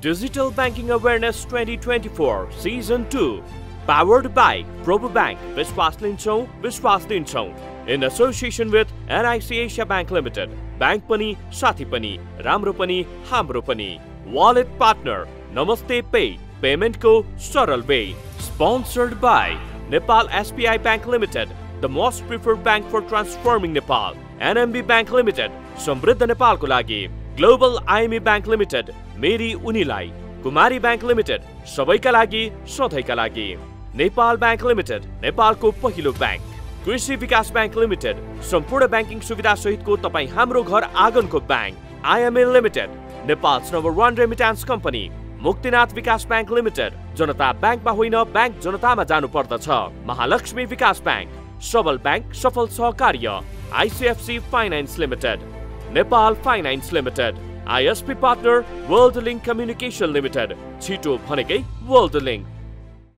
Digital Banking Awareness 2024 Season 2 Powered by Prabhu Bank Vishwas Linchau In association with NIC Asia Bank Limited Bank Pani, Sathi Pani, Ramro Pani, Hamro Pani Wallet Partner Namaste Pay Payment Ko Saral Way Sponsored by Nepal SBI Bank Limited The most preferred bank for transforming Nepal NMB Bank Limited Samriddha Nepal Ko Lagi Global IME Bank Limited, Meri Unilai, Kumari Bank Limited, Sabai Kalagi, Sodhai Kalagi, Nepal Bank Limited, Nepal Ko Pahilo Bank, Krishi Vikas Bank Limited, Sampurna Banking Suvidha Sahit Ko Tapai Hamro Ghar Agan Ko Bank, IME Limited, Nepal's #1 remittance company, Muktinath Bikash Bank Limited, Janata Bank ma hoina Bank Janata ma janu pardacha, Mahalalaxmi Bikash Bank, Sabal Bank, Safal Sahakari, ICFC Finance Limited. Nepal Finance Limited, ISP Partner, WorldLink Communication Limited, Chito Bhanekai WorldLink.